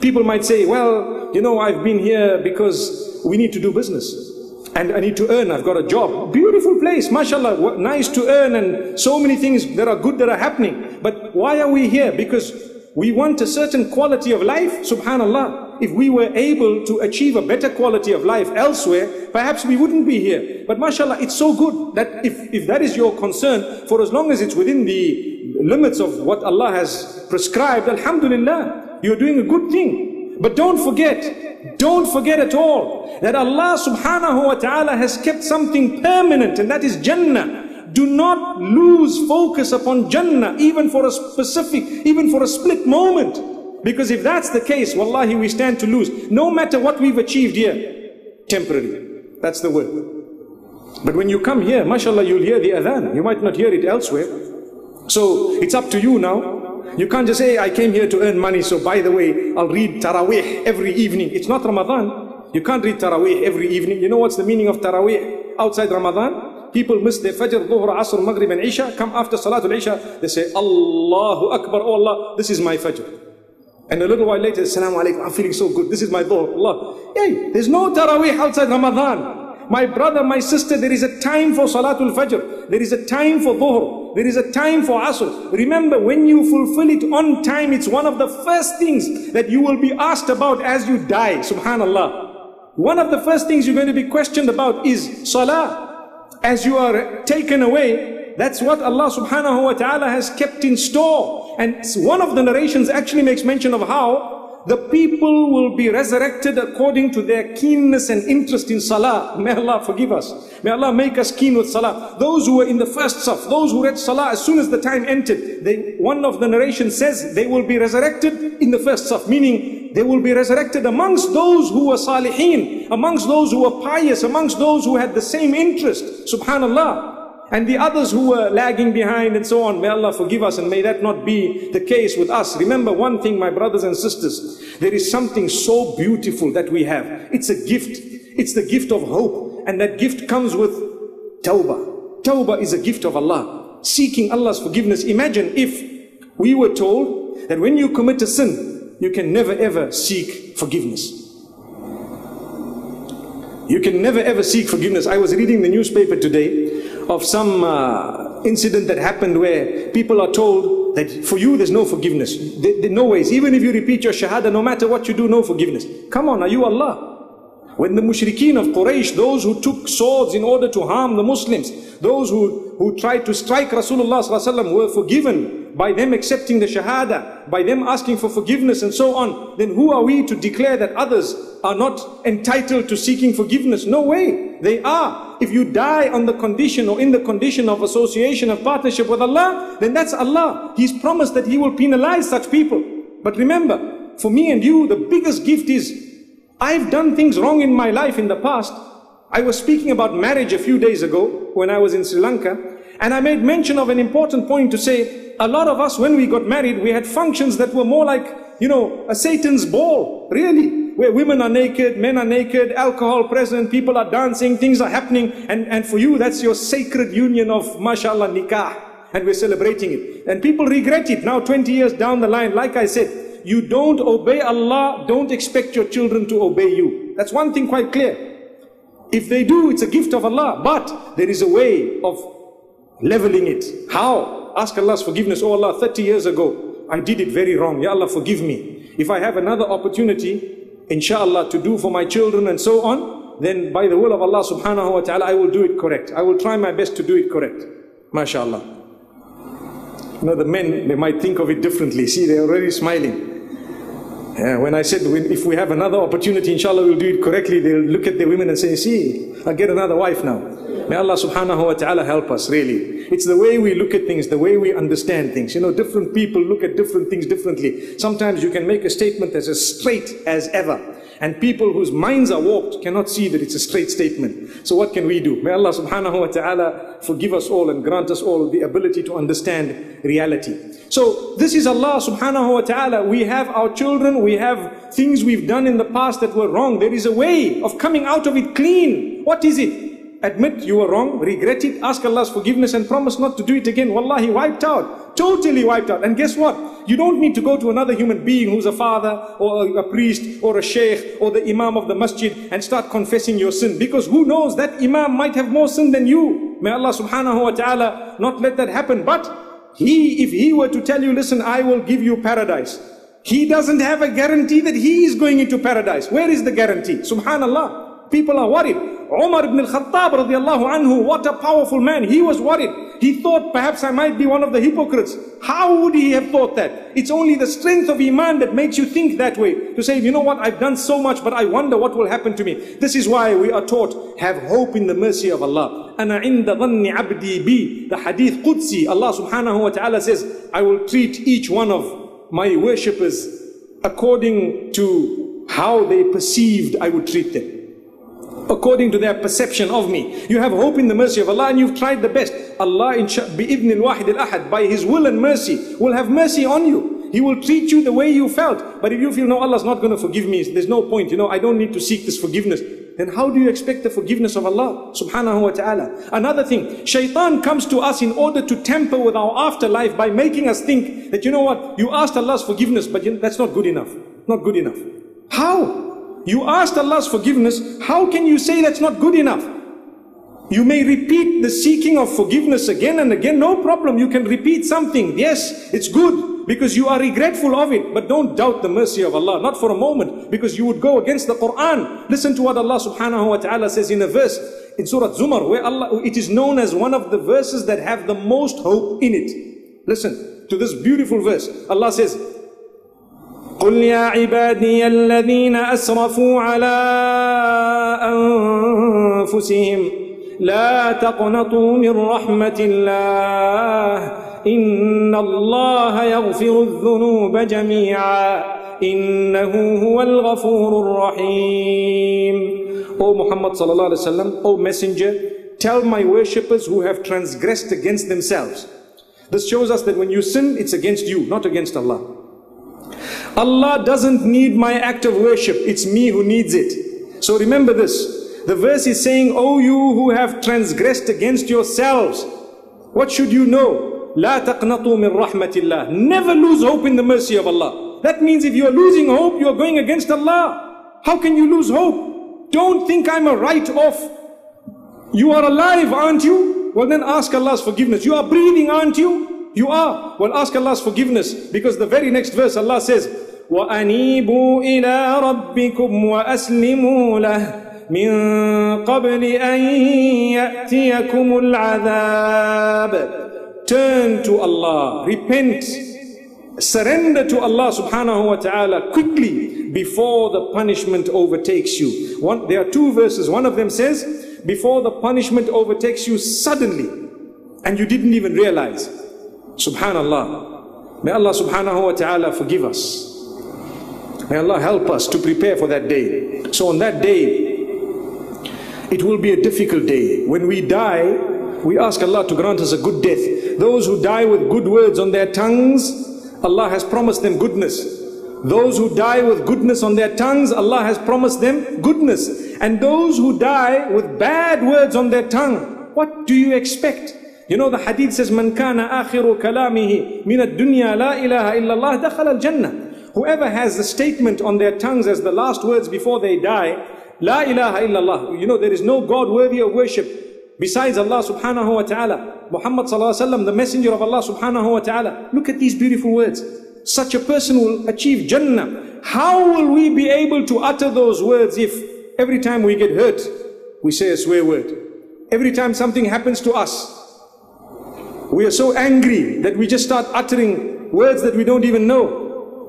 People might say, well, you know, I've been here because we need to do business. And I need to earn, I've got a job. Beautiful place, mashallah, nice to earn, and so many things that are good that are happening. But why are we here? Because we want a certain quality of life, subhanallah. If we were able to achieve a better quality of life elsewhere, perhaps we wouldn't be here. But mashallah, it's so good that if that is your concern, for as long as it's within the limits of what Allah has prescribed, alhamdulillah, you're doing a good thing. But don't forget at all that Allah subhanahu wa ta'ala has kept something permanent, and that is Jannah. Do not lose focus upon Jannah, even for a split moment. Because if that's the case, wallahi, we stand to lose. No matter what we've achieved here, temporary, that's the word. But when you come here, mashallah, you'll hear the adhan. You might not hear it elsewhere. So it's up to you now. You can't just say, I came here to earn money, so by the way, I'll read Taraweeh every evening. It's not Ramadan. You can't read Taraweeh every evening. You know what's the meaning of Taraweeh? outside Ramadan, people miss their Fajr, Dhuhr, Asr, Maghrib and Isha, come after Salatul Isha, they say, Allahu Akbar, oh Allah, this is my Fajr. And a little while later, Assalamu alaikum, I'm feeling so good, this is my Dhuhr, Allah. Hey, there's no Taraweeh outside Ramadan. My brother, my sister, there is a time for Salatul Fajr, there is a time for Dhuhr, there is a time for Asr. Remember, when you fulfill it on time, it's one of the first things that you will be asked about as you die, Subhanallah. One of the first things you're going to be questioned about is Salah. As you are taken away, that's what Allah subhanahu wa ta'ala has kept in store. And one of the narrations actually makes mention of how the people will be resurrected according to their keenness and interest in Salah. May Allah forgive us. May Allah make us keen with Salah. Those who were in the first saf, those who read Salah as soon as the time entered, one of the narrations says they will be resurrected in the first saf, meaning they will be resurrected amongst those who were salihin, amongst those who were pious, amongst those who had the same interest, subhanallah. And the others who were lagging behind and so on, may Allah forgive us and may that not be the case with us. Remember one thing, my brothers and sisters, there is something so beautiful that we have. It's a gift. It's the gift of hope. And that gift comes with tawbah. Tawbah is a gift of Allah. Seeking Allah's forgiveness. Imagine if we were told that when you commit a sin, you can never ever seek forgiveness. You can never ever seek forgiveness. I was reading the newspaper today of some incident that happened where people are told that for you there's no forgiveness. No ways. Even if you repeat your Shahada, no matter what you do, no forgiveness. Come on, are you Allah? When the mushrikeen of Quraysh, those who took swords in order to harm the Muslims, those who tried to strike Rasulullah ﷺ were forgiven by them accepting the Shahada, by them asking for forgiveness and so on. Then who are we to declare that others are not entitled to seeking forgiveness? No way, they are. If you die on the condition or in the condition of association, of partnership with Allah, then that's Allah. He's promised that He will penalize such people. But remember, for me and you, the biggest gift is I've done things wrong in my life in the past. I was speaking about marriage a few days ago when I was in Sri Lanka, and I made mention of an important point to say, a lot of us when we got married, we had functions that were more like, you know, a Satan's ball, really, where women are naked, men are naked, alcohol present, people are dancing, things are happening, and for you that's your sacred union of mashallah nikah, and we're celebrating it. And people regret it now 20 years down the line, like I said. You don't obey Allah, don't expect your children to obey you. That's one thing quite clear. If they do, it's a gift of Allah, but there is a way of leveling it. How? Ask Allah's forgiveness. Oh Allah, 30 years ago, I did it very wrong. Ya Allah, forgive me. If I have another opportunity, inshallah, to do for my children and so on, then by the will of Allah subhanahu wa ta'ala, I will do it correct. I will try my best to do it correct. MashaAllah. You know, the men, they might think of it differently. See, they're already smiling. Yeah, when I said, if we have another opportunity, inshallah, we'll do it correctly, they'll look at the women and say, see, I'll get another wife now. May Allah subhanahu wa ta'ala help us, really. It's the way we look at things, the way we understand things. You know, different people look at different things differently. Sometimes you can make a statement that's as straight as ever. And people whose minds are warped cannot see that it's a straight statement. So what can we do? May Allah subhanahu wa ta'ala forgive us all and grant us all the ability to understand reality. So this is Allah subhanahu wa ta'ala. We have our children, we have things we've done in the past that were wrong. There is a way of coming out of it clean. What is it? Admit you were wrong, regret it, ask Allah's forgiveness and promise not to do it again. Wallahi, wiped out, totally wiped out. And guess what? You don't need to go to another human being who's a father or a priest or a sheikh or the imam of the masjid and start confessing your sin. Because who knows, that imam might have more sin than you. May Allah subhanahu wa ta'ala not let that happen. But if he were to tell you, listen, I will give you paradise, he doesn't have a guarantee that he is going into paradise. Where is the guarantee? Subhanallah. People are worried. Umar ibn al-Khattab radiallahu anhu, what a powerful man. He was worried. He thought, perhaps I might be one of the hypocrites. How would he have thought that? It's only the strength of Iman that makes you think that way. To say, you know what, I've done so much, but I wonder what will happen to me. This is why we are taught, have hope in the mercy of Allah. Ana inda dhanni abdi bi. The Hadith Qudsi, Allah subhanahu wa ta'ala says, I will treat each one of my worshippers according to how they perceived I would treat them. According to their perception of me. You have hope in the mercy of Allah and you've tried the best. Allah bi'ibnil wahid al-ahad, by His will and mercy, will have mercy on you. He will treat you the way you felt. But if you feel, no, Allah's not going to forgive me, there's no point, you know, I don't need to seek this forgiveness. then how do you expect the forgiveness of Allah subhanahu wa ta'ala? Another thing, shaitan comes to us in order to tamper with our afterlife by making us think that, you know what, you asked Allah's forgiveness, but that's not good enough. Not good enough. How? You asked Allah's forgiveness, how can you say that's not good enough? You may repeat the seeking of forgiveness again and again, no problem, you can repeat something. Yes, it's good because you are regretful of it, but don't doubt the mercy of Allah, not for a moment, because you would go against the Quran. Listen to what Allah subhanahu wa ta'ala says in a verse in Surah Zumar, where Allah, it is known as one of the verses that have the most hope in it. Listen to this beautiful verse. Allah says, قُلْ يَا عِبَادِيَ الَّذِينَ أَسْرَفُوا عَلَىٰ أَنفُسِهِمْ لا تقنطوا من رحمة الله إن الله يغفر الذنوب جميعا إنه هو الغفور الرحيم. O Muhammad sallallahu alaihi wasallam, O Messenger, tell my worshippers who have transgressed against themselves. This shows us that when you sin, it's against you, not against Allah. Allah doesn't need my act of worship, it's me who needs it. So remember this. The verse is saying, O you who have transgressed against yourselves, what should you know? La taqnatu min rahmatillah. Never lose hope in the mercy of Allah. That means if you are losing hope, you are going against Allah. How can you lose hope? Don't think I'm a write-off. You are alive, aren't you? Well, then ask Allah's forgiveness. You are breathing, aren't you? You are. Well, ask Allah's forgiveness, because the very next verse Allah says, وَأَنِيبُوا إِلَىٰ رَبِّكُمْ وَأَسْلِمُوا لَهُ من قبل أن يأتيكم العذاب. Turn to Allah, repent, surrender to Allah subhanahu wa ta'ala quickly before the punishment overtakes you. There are two verses, one of them says, before the punishment overtakes you suddenly and you didn't even realize. Subhanallah. May Allah subhanahu wa ta'ala forgive us. May Allah help us to prepare for that day. So on that day, it will be a difficult day. When we die, we ask Allah to grant us a good death. Those who die with good words on their tongues, Allah has promised them goodness. Those who die with goodness on their tongues, Allah has promised them goodness. And those who die with bad words on their tongue, what do you expect? You know, the hadith says, Man kana akhiru kalamihi min ad-dunya la ilaha illallah dakhala al-jannah. Whoever has the statement on their tongues as the last words before they die, La ilaha illallah. You know, there is no God worthy of worship besides Allah subhanahu wa ta'ala. Muhammad sallallahu alayhi wa sallam, the messenger of Allah subhanahu wa ta'ala. Look at these beautiful words. Such a person will achieve Jannah. How will we be able to utter those words if every time we get hurt, we say a swear word? Every time something happens to us, we are so angry that we just start uttering words that we don't even know.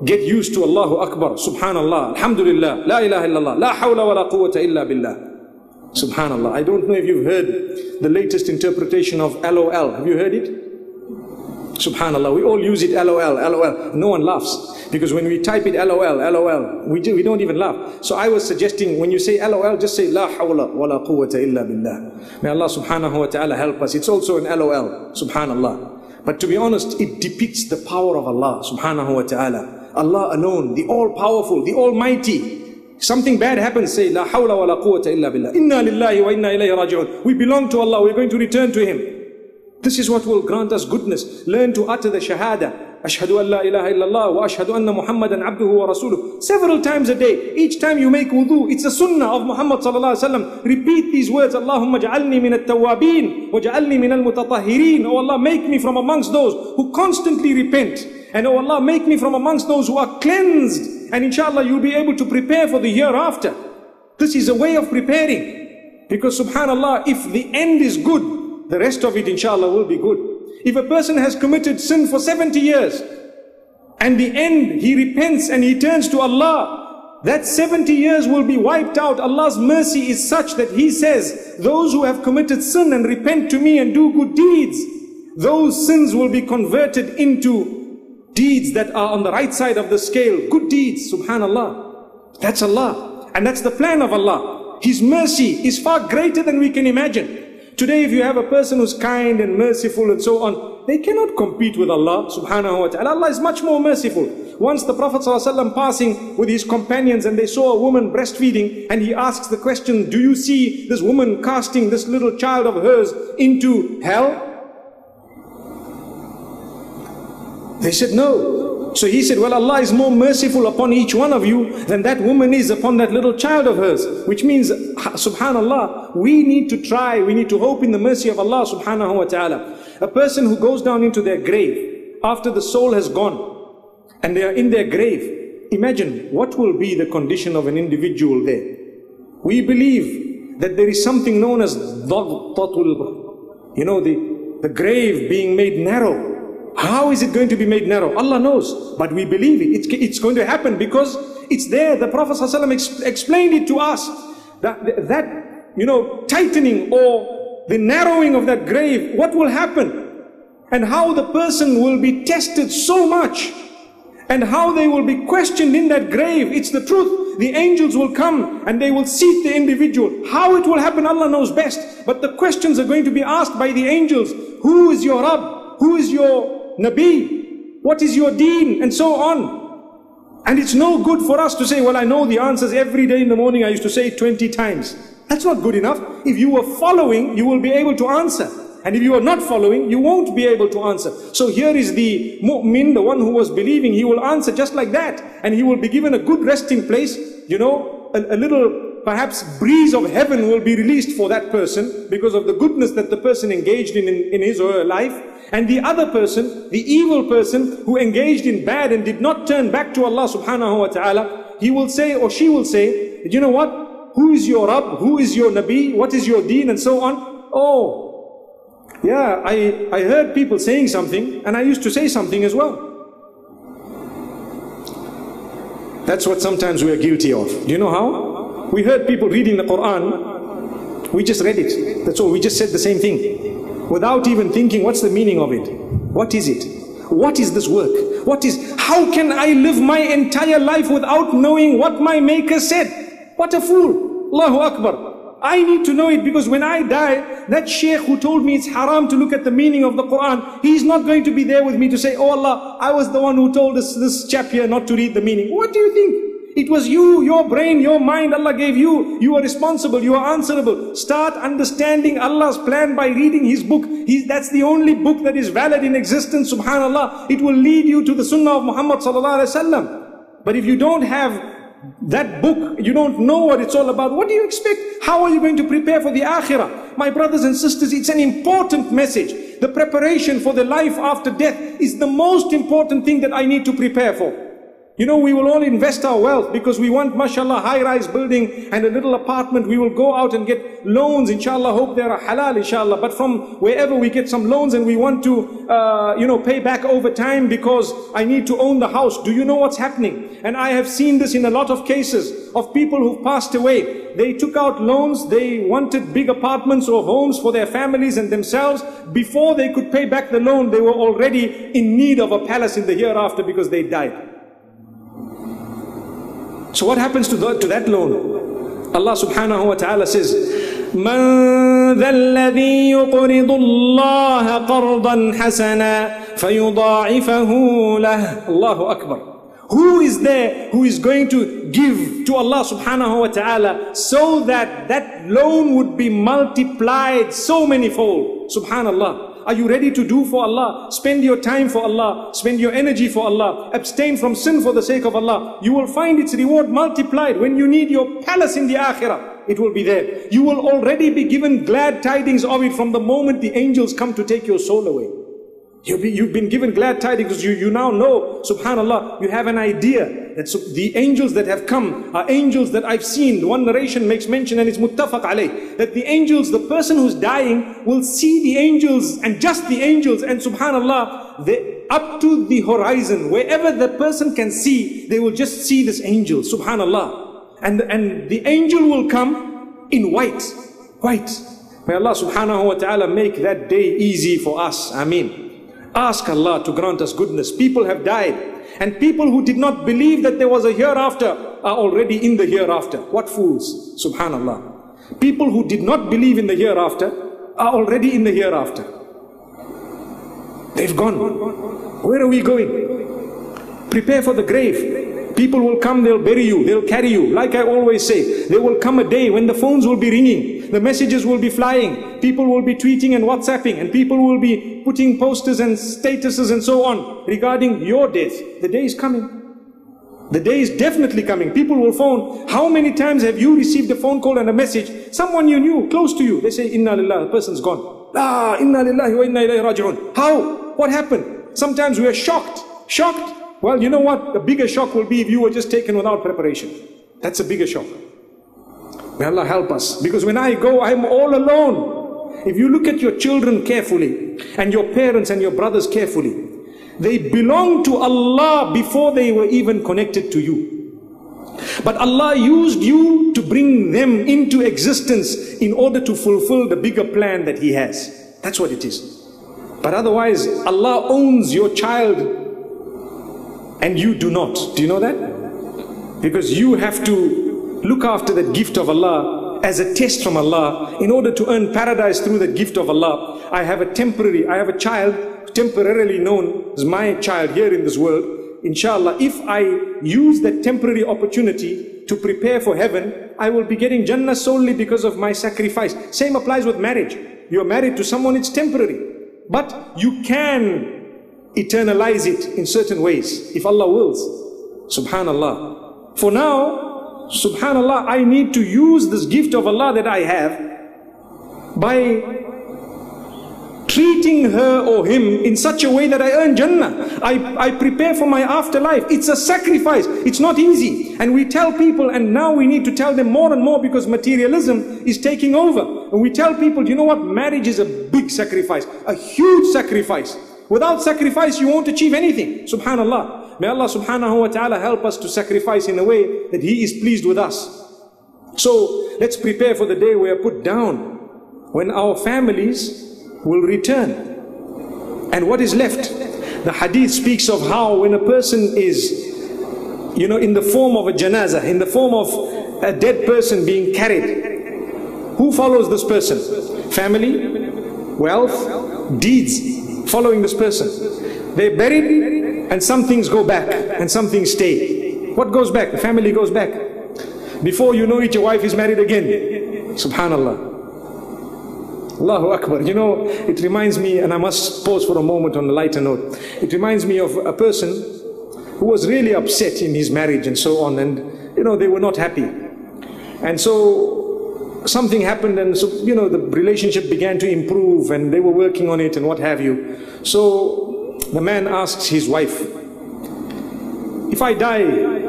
Get used to Allahu Akbar, Subhanallah, Alhamdulillah, La ilaha illallah, La hawla wa la quwwata illa billah. Subhanallah. I don't know if you've heard the latest interpretation of LOL. Have you heard it? Subhanallah. We all use it, LOL, LOL. No one laughs, because when we type it, LOL, LOL, we don't even laugh. So I was suggesting, when you say LOL, just say La hawla wa la quwwata illa billah. May Allah subhanahu wa ta'ala help us. It's also an LOL, Subhanallah. But to be honest, it depicts the power of Allah subhanahu wa ta'ala. Allah alone, the all-powerful, the almighty. Something bad happens, say, La hawla wa la quwwata illa billah. Inna lillahi wa inna ilayhi raji'un. We belong to Allah, we're going to return to Him. This is what will grant us goodness. Learn to utter the Shahada. Ashhadu an la ilaha illallah wa ashhadu anna Muhammadan abduhu wa rasuluh. Several times a day. Each time you make wudu, it's a sunnah of Muhammad sallallahu alayhi wa sallam. Repeat these words, Allahumma ja'alni min at-tawwabin wa ja'alni min al-mutatahhirin. Oh Allah, make me from amongst those who constantly repent. And oh Allah, make me from amongst those who are cleansed. And inshallah, you'll be able to prepare for the hereafter. This is a way of preparing. Because subhanallah, if the end is good, the rest of it inshallah will be good. If a person has committed sin for 70 years, and the end, he repents and he turns to Allah, that 70 years will be wiped out. Allah's mercy is such that He says, those who have committed sin and repent to me and do good deeds, those sins will be converted into deeds that are on the right side of the scale, good deeds. Subhanallah. That's Allah, and that's the plan of Allah. His mercy is far greater than we can imagine. Today, if you have a person who's kind and merciful and so on, They cannot compete with Allah subhanahu wa ta'ala. Allah is much more merciful. Once the Prophet ﷺ passing with his companions and they saw a woman breastfeeding, and he asks the question, do you see this woman casting this little child of hers into hell? They said no. So he said, well, Allah is more merciful upon each one of you than that woman is upon that little child of hers. Which means, subhanallah, we need to try, we need to hope in the mercy of Allah subhanahu wa ta'ala. A person who goes down into their grave after the soul has gone and they are in their grave, imagine what will be the condition of an individual there. We believe that there is something known as ضغطة, the grave being made narrow. How is it going to be made narrow? Allah knows, but we believe it. It's going to happen because it's there. The Prophet ﷺ explained it to us. That tightening or the narrowing of that grave, what will happen? And how the person will be tested so much. And how they will be questioned in that grave. It's the truth. The angels will come and they will seat the individual. How it will happen, Allah knows best. But the questions are going to be asked by the angels. Who is your Rabb? Who is your Nabi, what is your deen, and so on. And it's no good for us to say, well, I know the answers every day in the morning. I used to say it 20 times. That's not good enough. If you were following, you will be able to answer. And if you are not following, you won't be able to answer. So here is the mu'min, the one who was believing, he will answer just like that. And he will be given a good resting place, a little perhaps breeze of heaven will be released for that person because of the goodness that the person engaged in his or her life. And the other person, the evil person who engaged in bad and did not turn back to Allah subhanahu wa ta'ala, he will say or she will say, you know what? Who is your Rabb? Who is your Nabi? What is your deen? And so on. Oh, yeah, I heard people saying something and I used to say something as well. That's what sometimes we are guilty of. Do you know how? We heard people reading the Quran. We just read it. That's all. We just said the same thing. Without even thinking, what's the meaning of it? What is it? What is this work? How can I live my entire life without knowing what my maker said? What a fool! Allahu Akbar! I need to know it because when I die, that sheikh who told me it's haram to look at the meaning of the Quran, he's not going to be there with me to say, oh Allah, I was the one who told this chap here not to read the meaning. What do you think? It was you, your brain, your mind, Allah gave you. You are responsible, you are answerable. Start understanding Allah's plan by reading His book. That's the only book that is valid in existence, subhanAllah. It will lead you to the Sunnah of Muhammad sallallahu alayhi wa sallam. But if you don't have that book, you don't know what it's all about, what do you expect? How are you going to prepare for the Akhirah? My brothers and sisters, it's an important message. The preparation for the life after death is the most important thing that I need to prepare for. We will all invest our wealth because we want, mashallah, high-rise building and a little apartment. We will go out and get loans, inshallah, hope they are halal, inshallah. But from wherever we get some loans and we want to, pay back over time because I need to own the house. Do you know what's happening? And I have seen this in a lot of cases of people who've passed away. They took out loans, they wanted big apartments or homes for their families and themselves. Before they could pay back the loan, they were already in need of a palace in the hereafter because they died. So what happens to that loan? Allah subhanahu wa ta'ala says, مَنْ ذَا الَّذِي يُقْرِضُ اللَّهَ قَرْضًا حَسَنًا فَيُضَاعِفَهُ لَهُ. Allahu Akbar. Who is there who is going to give to Allah subhanahu wa ta'ala so that that loan would be multiplied so many fold? Subhanallah. Are you ready to do for Allah? Spend your time for Allah. Spend your energy for Allah. Abstain from sin for the sake of Allah. You will find its reward multiplied. When you need your palace in the Akhirah, it will be there. You will already be given glad tidings of it from the moment the angels come to take your soul away. You've been given glad tidings because you now know, subhanallah, you have an idea that the angels that have come are angels that I've seen. One narration makes mention, and it's muttafaq alayh, that the angels, the person who's dying will see the angels and just the angels, and subhanallah, up to the horizon, wherever the person can see, they will just see this angel, subhanallah. And the angel will come in white. May Allah subhanahu wa ta'ala make that day easy for us. Ameen. Ask Allah to grant us goodness. People have died, and people who did not believe that there was a hereafter are already in the hereafter. What fools, subhanallah. People who did not believe in the hereafter are already in the hereafter. They've gone. Where are we going? Prepare for the grave. People will come, they'll bury you, they'll carry you. Like I always say, there will come a day when the phones will be ringing, the messages will be flying, people will be tweeting and WhatsApping, and people will be putting posters and statuses and so on regarding your death. The day is coming. The day is definitely coming. People will phone. How many times have you received a phone call and a message? Someone you knew, close to you. They say, Inna Lillahi, the person's gone. Ah, Inna Lillahi wa Inna Ilayhi Raji'un. How? What happened? Sometimes we are shocked. Shocked? Well, you know what? The bigger shock will be if you were just taken without preparation. That's a bigger shock. May Allah help us. Because when I go, I'm all alone. If you look at your children carefully, and your parents and your brothers carefully, they belonged to Allah before they were even connected to you. But Allah used you to bring them into existence in order to fulfill the bigger plan that He has. That's what it is. But otherwise, Allah owns your child and you do not. Do you know that? Because you have to look after that gift of Allah as a test from Allah in order to earn paradise through that gift of Allah. I have a child temporarily known as my child here in this world. Inshallah, if I use that temporary opportunity to prepare for heaven, I will be getting Jannah solely because of my sacrifice. Same applies with marriage. You're married to someone, it's temporary. But you can eternalize it in certain ways, if Allah wills. Subhanallah. For now, Subhanallah, I need to use this gift of Allah that I have by treating her or him in such a way that I earn Jannah. I prepare for my afterlife. It's a sacrifice. It's not easy. And we tell people, and now we need to tell them more and more because materialism is taking over. And we tell people, you know what? Marriage is a big sacrifice, a huge sacrifice. Without sacrifice, you won't achieve anything. Subhanallah. May Allah subhanahu wa ta'ala help us to sacrifice in a way that He is pleased with us. So let's prepare for the day we are put down, when our families will return. And what is left? The hadith speaks of how when a person is, you know, in the form of a janazah, in the form of a dead person being carried, who follows this person? Family, wealth, deeds following this person. They're buried and some things go back and some things stay. What goes back? The family goes back. Before you know it, your wife is married again. Subhanallah. Allahu Akbar. You know, it reminds me, and I must pause for a moment on a lighter note. It reminds me of a person who was really upset in his marriage and so on, and you know, they were not happy. And so something happened, and so, you know, the relationship began to improve and they were working on it and what have you. So the man asks his wife, if I die,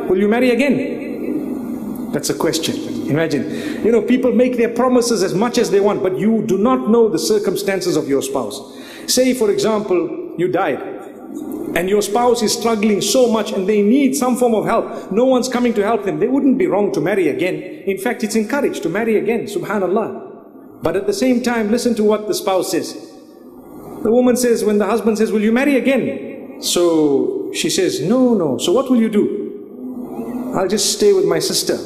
will you marry again? That's a question. Imagine, you know, people make their promises as much as they want, but you do not know the circumstances of your spouse. Say, for example, you died and your spouse is struggling so much and they need some form of help. No one's coming to help them. They wouldn't be wrong to marry again. In fact, it's encouraged to marry again. Subhanallah. But at the same time, listen to what the spouse says. The woman says, when the husband says, will you marry again? So she says, no. So what will you do? I'll just stay with my sister.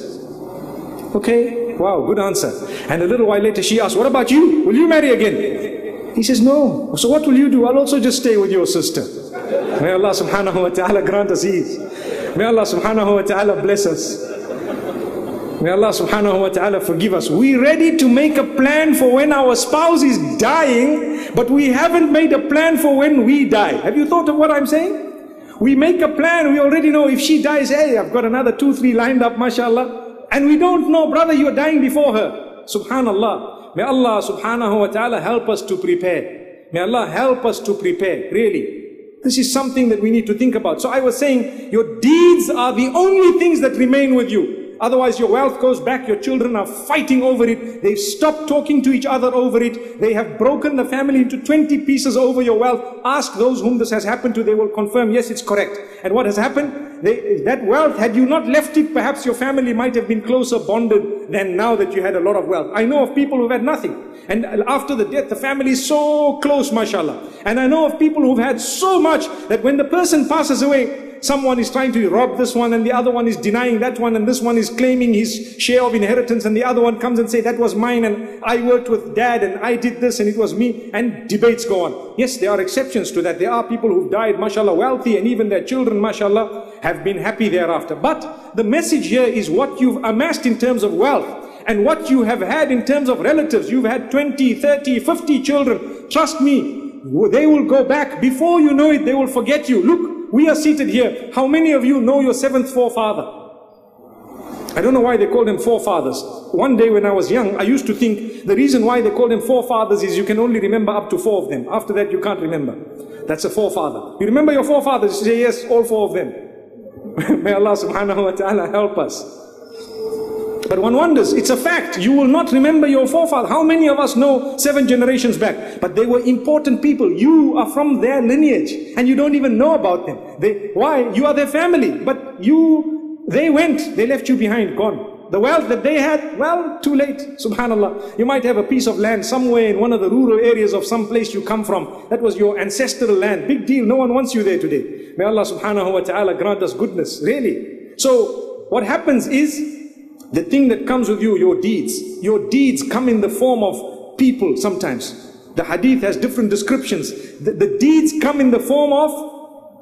Okay, wow, good answer. And a little while later she asks, what about you? Will you marry again? He says, no. So what will you do? I'll also just stay with your sister. May Allah subhanahu wa ta'ala grant us ease. May Allah subhanahu wa ta'ala bless us. May Allah subhanahu wa ta'ala forgive us. We're ready to make a plan for when our spouse is dying, but we haven't made a plan for when we die. Have you thought of what I'm saying? We make a plan, we already know if she dies, hey, I've got another 2, 3 lined up, mashallah. And we don't know, brother, you are dying before her. Subhanallah. May Allah subhanahu wa ta'ala help us to prepare. May Allah help us to prepare, really. This is something that we need to think about. So I was saying, your deeds are the only things that remain with you. Otherwise, your wealth goes back. Your children are fighting over it. They've stopped talking to each other over it. They have broken the family into 20 pieces over your wealth. Ask those whom this has happened to. They will confirm, yes, it's correct. And what has happened? That wealth, had you not left it, perhaps your family might have been closer bonded than now that you had a lot of wealth. I know of people who've had nothing. And after the death, the family is so close, mashallah. And I know of people who've had so much that when the person passes away, someone is trying to rob this one, and the other one is denying that one, and this one is claiming his share of inheritance, and the other one comes and says that was mine, and I worked with dad, and I did this, and it was me, and debates go on. Yes, there are exceptions to that. There are people who've died, mashallah, wealthy, and even their children, mashallah, have been happy thereafter. But the message here is what you've amassed in terms of wealth, and what you have had in terms of relatives. You've had 20, 30, 50 children. Trust me, they will go back. Before you know it, they will forget you. Look, we are seated here. How many of you know your seventh forefather? I don't know why they called him forefathers. One day when I was young, I used to think the reason why they called him forefathers is you can only remember up to 4 of them. After that, you can't remember. That's a forefather. You remember your forefathers? You say, yes, all 4 of them. May Allah subhanahu wa ta'ala help us. But one wonders, it's a fact, you will not remember your forefather. How many of us know 7 generations back? But they were important people. You are from their lineage and you don't even know about them. Why? You are their family. But they went, they left you behind, gone. The wealth that they had, well, too late, subhanallah. You might have a piece of land somewhere in one of the rural areas of some place you come from. That was your ancestral land. Big deal, no one wants you there today. May Allah subhanahu wa ta'ala grant us goodness, really. So what happens is, the thing that comes with you, your deeds come in the form of people sometimes. The hadith has different descriptions. The deeds come in the form of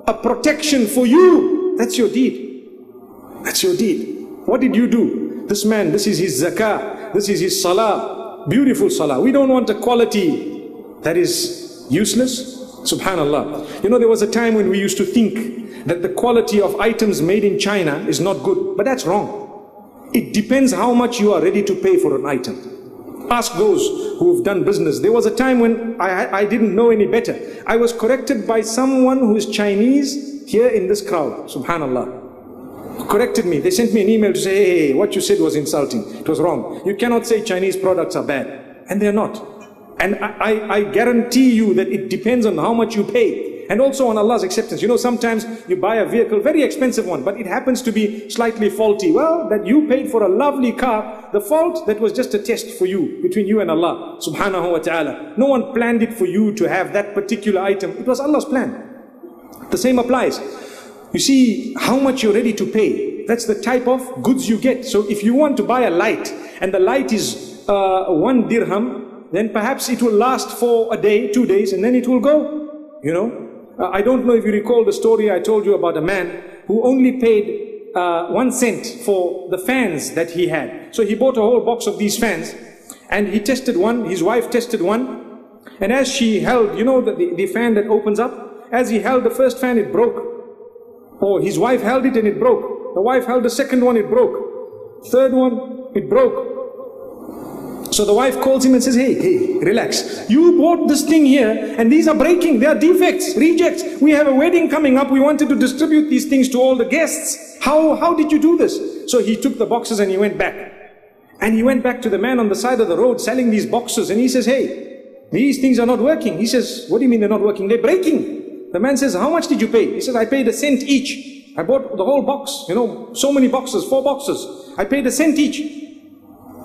a protection for you. That's your deed. That's your deed. What did you do? This man, this is his zakah. This is his salah. Beautiful salah. We don't want a quality that is useless. Subhanallah. You know, there was a time when we used to think that the quality of items made in China is not good. But that's wrong. It depends how much you are ready to pay for an item. Ask those who have done business. There was a time when I didn't know any better. I was corrected by someone who is Chinese here in this crowd, subhanallah. Corrected me. They sent me an email to say, hey, what you said was insulting. It was wrong. You cannot say Chinese products are bad. And they're not. And I guarantee you that it depends on how much you pay. And also on Allah's acceptance. You know, sometimes you buy a vehicle, very expensive one, but it happens to be slightly faulty. Well, that you paid for a lovely car, the fault, that was just a test for you, between you and Allah subhanahu wa ta'ala. No one planned it for you to have that particular item. It was Allah's plan. The same applies. You see how much you're ready to pay. That's the type of goods you get. So if you want to buy a light, and the light is 1 dirham, then perhaps it will last for a day, 2 days, and then it will go, you know. I don't know if you recall the story I told you about a man who only paid 1 cent for the fans that he had. So he bought a whole box of these fans and he tested one, his wife tested one, and as she held, you know, the fan that opens up, as he held the first fan, it broke. Or his wife held it and it broke. The wife held the second one, it broke. Third one, it broke. So the wife calls him and says, hey, relax. You bought this thing here and these are breaking. They are defects, rejects. We have a wedding coming up. We wanted to distribute these things to all the guests. How did you do this? So he took the boxes and he went back. And he went back to the man on the side of the road selling these boxes. And he says, hey, these things are not working. He says, what do you mean they're not working? They're breaking. The man says, how much did you pay? He says, I paid 1 cent each. I bought the whole box, you know, so many boxes, 4 boxes. I paid 1 cent each.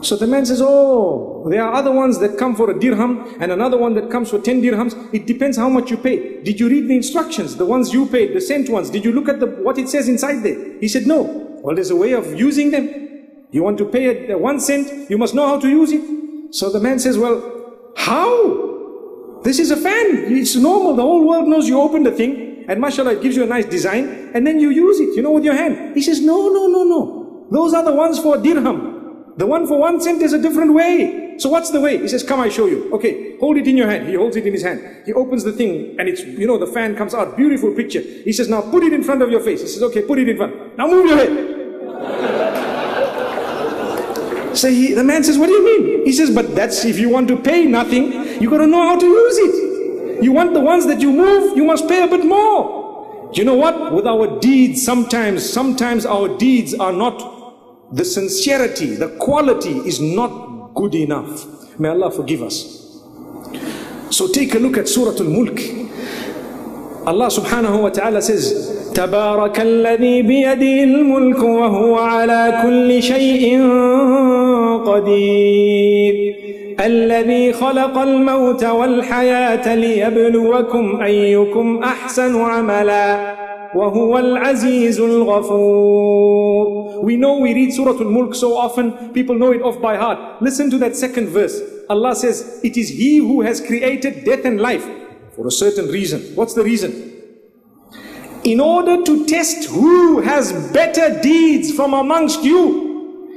So the man says, oh, there are other ones that come for 1 dirham and another one that comes for 10 dirhams. It depends how much you pay. Did you read the instructions, the ones you paid, the sent ones? Did you look at what it says inside there? He said, no. Well, there's a way of using them. You want to pay 1 cent, you must know how to use it. So the man says, well, how? This is a fan. It's normal. The whole world knows you open the thing and mashallah, it gives you a nice design and then you use it, you know, with your hand. He says, no. Those are the ones for 1 dirham. The one for 1 cent is a different way. So what's the way? He says, come, I show you. Okay, hold it in your hand. He holds it in his hand. He opens the thing and it's, you know, the fan comes out. Beautiful picture. He says, now put it in front of your face. He says, okay, put it in front. Now move your head. So the man says, what do you mean? He says, but that's, if you want to pay nothing, you got to know how to use it. You want the ones that you move, you must pay a bit more. You know what? With our deeds, sometimes our deeds are not, the sincerity, the quality is not good enough. May Allah forgive us. So take a look at Surah Al-Mulk. Allah subhanahu wa ta'ala says, تَبَارَكَ الَّذِي بِيَدِهِ الْمُلْكُ وَهُوَ عَلَى كُلِّ شَيْءٍ قَدِيرٍ الَّذِي خَلَقَ الْمَوْتَ وَالْحَيَاةَ لِيَبْلُوَكُمْ أَيُّكُمْ أَحْسَنُ عَمَلًا وَهُوَ الْعَزِيزُ الْغَفُورُ. We know we read Surah Al-Mulk so often, people know it off by heart. Listen to that second verse. Allah says, it is He who has created death and life for a certain reason. What's the reason? In order to test who has better deeds from amongst you.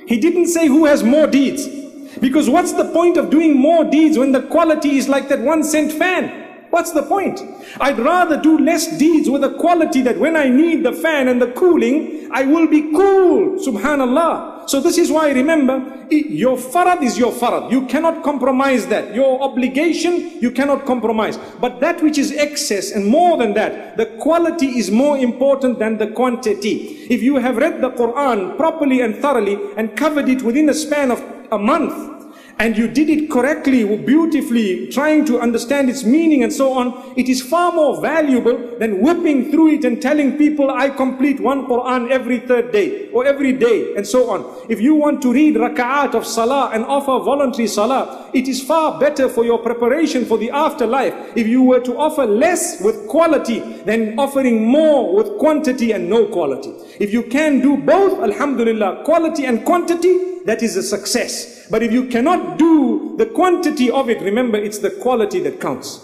He didn't say who has more deeds. Because what's the point of doing more deeds when the quality is like that 1 cent fan? What's the point? I'd rather do less deeds with a quality that when I need the fan and the cooling, I will be cool. Subhanallah. So this is why, remember, your farad is your farad. You cannot compromise that. Your obligation, you cannot compromise. But that which is excess and more than that, the quality is more important than the quantity. If you have read the Quran properly and thoroughly and covered it within a span of a month, and you did it correctly, beautifully, trying to understand its meaning and so on, it is far more valuable than whipping through it and telling people, I complete one Quran every third day or every day and so on. If you want to read raka'at of salah and offer voluntary salah, it is far better for your preparation for the afterlife if you were to offer less with quality than offering more with quantity and no quality. If you can do both, alhamdulillah, quality and quantity, that is a success. But if you cannot do the quantity of it, remember, it's the quality that counts.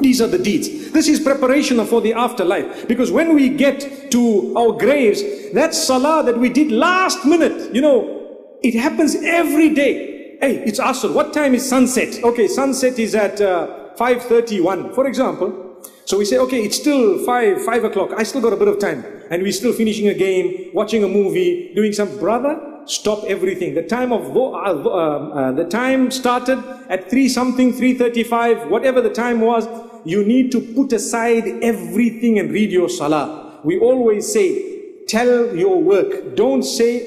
These are the deeds. This is preparation for the afterlife. Because when we get to our graves, that salah that we did last minute, you know, it happens every day. Hey, it's Asr. What time is sunset? Okay, sunset is at 5:31, for example. So we say, okay, it's still 5 o'clock. I still got a bit of time. And we're still finishing a game, watching a movie, doing some, brother, stop everything. The time of the time started at 3 something, 3:35, whatever the time was. You need to put aside everything and read your salah. We always say, tell your work. Don't say,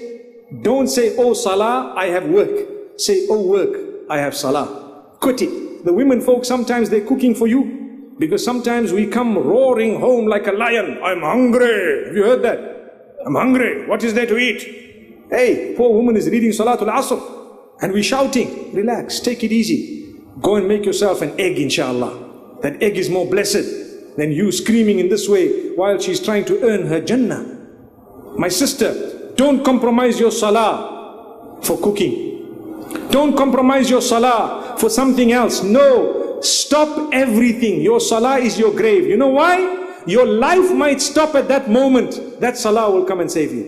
oh salah, I have work. Say, oh work, I have salah. Quit it. The women folk, sometimes they're cooking for you. Because sometimes we come roaring home like a lion. I'm hungry. Have you heard that? I'm hungry. What is there to eat? Hey, poor woman is reading Salatul Asr. And we're shouting. Relax. Take it easy. Go and make yourself an egg, inshallah. That egg is more blessed than you screaming in this way while she's trying to earn her Jannah. My sister, don't compromise your Salah for cooking. Don't compromise your Salah for something else. No. Stop everything. Your salah is your grave. You know why? Your life might stop at that moment. That salah will come and save you.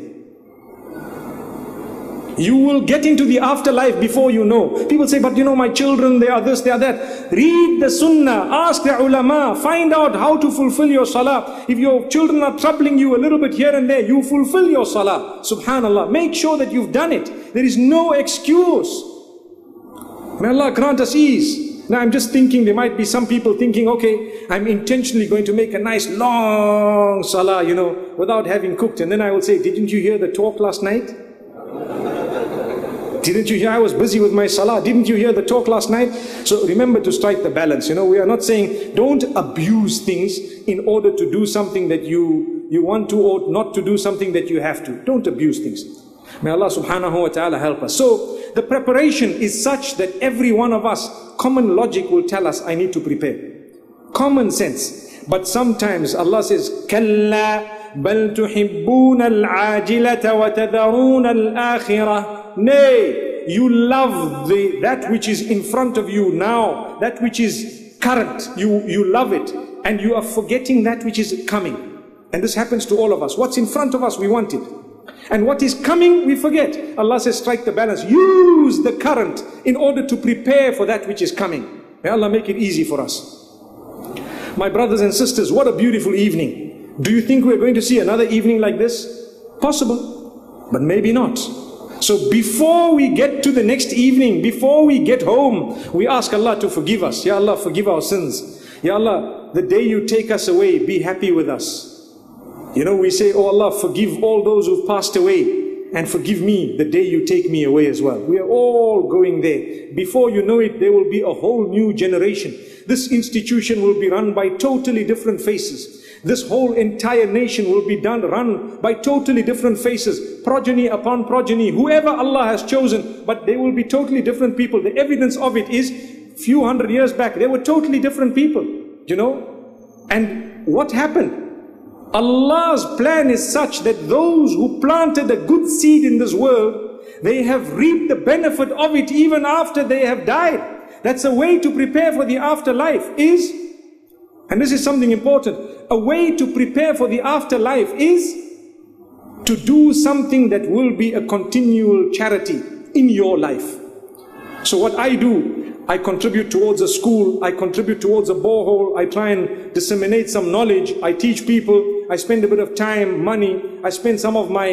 You will get into the afterlife before you know. People say, but you know, my children, they are this, they are that. Read the sunnah, ask the ulama, find out how to fulfill your salah. If your children are troubling you a little bit here and there, you fulfill your salah. Subhanallah. Make sure that you've done it. There is no excuse. May Allah grant us ease. Now I'm just thinking, there might be some people thinking, okay, I'm intentionally going to make a nice long salah, you know, without having cooked. And then I will say, didn't you hear the talk last night? Didn't you hear? I was busy with my salah. Didn't you hear the talk last night? So remember to strike the balance. You know, we are not saying don't abuse things in order to do something that you want to, or not to do something that you have to. Don't abuse things. May Allah subhanahu wa ta'ala help us. So the preparation is such that every one of us, common logic will tell us, I need to prepare. Common sense. But sometimes Allah says, كَلَّا بَلْ تُحِبُّونَ الْعَاجِلَةَ وَتَذَرُونَ الْآخِرَةَ. Nay, you love that which is in front of you now, that which is current. You love it, and you are forgetting that which is coming. And this happens to all of us. What's in front of us, we want it. And what is coming, we forget. Allah says, strike the balance. Use the current in order to prepare for that which is coming. May Allah make it easy for us. My brothers and sisters, what a beautiful evening. Do you think we're going to see another evening like this? Possible, but maybe not. So before we get to the next evening, before we get home, we ask Allah to forgive us. Ya Allah, forgive our sins. Ya Allah, the day you take us away, be happy with us. You know, we say, oh Allah, forgive all those who've passed away, and forgive me the day you take me away as well. We are all going there. Before you know it, there will be a whole new generation. This institution will be run by totally different faces. This whole entire nation will be run by totally different faces, progeny upon progeny, whoever Allah has chosen, but they will be totally different people. The evidence of it is, few hundred years back, they were totally different people, you know. And what happened? Allah's plan is such that those who planted a good seed in this world, they have reaped the benefit of it even after they have died. That's a way to prepare for the afterlife is, and this is something important, a way to prepare for the afterlife is to do something that will be a continual charity in your life. So what I do, I contribute towards a school, I contribute towards a borehole, I try and disseminate some knowledge, I teach people, I spend a bit of time, money, I spend some of my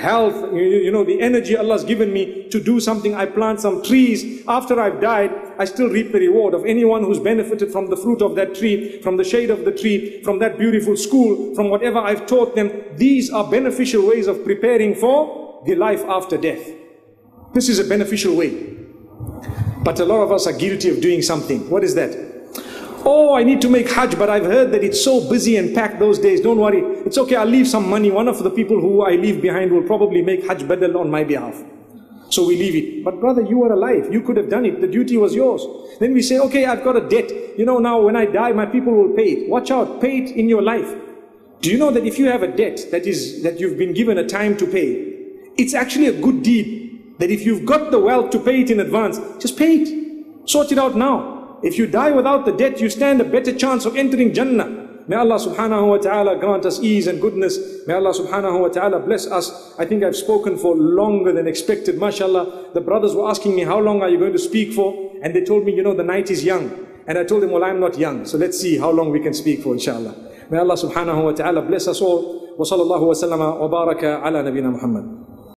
health, you know, the energy Allah's given me to do something, I plant some trees. After I've died, I still reap the reward of anyone who's benefited from the fruit of that tree, from the shade of the tree, from that beautiful school, from whatever I've taught them. These are beneficial ways of preparing for the life after death. This is a beneficial way. But a lot of us are guilty of doing something. What is that? Oh, I need to make Hajj, but I've heard that it's so busy and packed those days. Don't worry. It's okay, I'll leave some money. One of the people who I leave behind will probably make Hajj badal on my behalf. So we leave it. But brother, you were alive. You could have done it. The duty was yours. Then we say, okay, I've got a debt. You know, now when I die, my people will pay it. Watch out. Pay it in your life. Do you know that if you have a debt that you've been given a time to pay, it's actually a good deed. That if you've got the wealth to pay it in advance, just pay it. Sort it out now. If you die without the debt, you stand a better chance of entering Jannah. May Allah subhanahu wa ta'ala grant us ease and goodness. May Allah subhanahu wa ta'ala bless us. I think I've spoken for longer than expected, mashallah. The brothers were asking me, how long are you going to speak for? And they told me, you know, the night is young. And I told them, well, I'm not young. So let's see how long we can speak for, inshallah. May Allah subhanahu wa ta'ala bless us all. Wa sallallahu wa sallama wa baraka ala nabina Muhammad.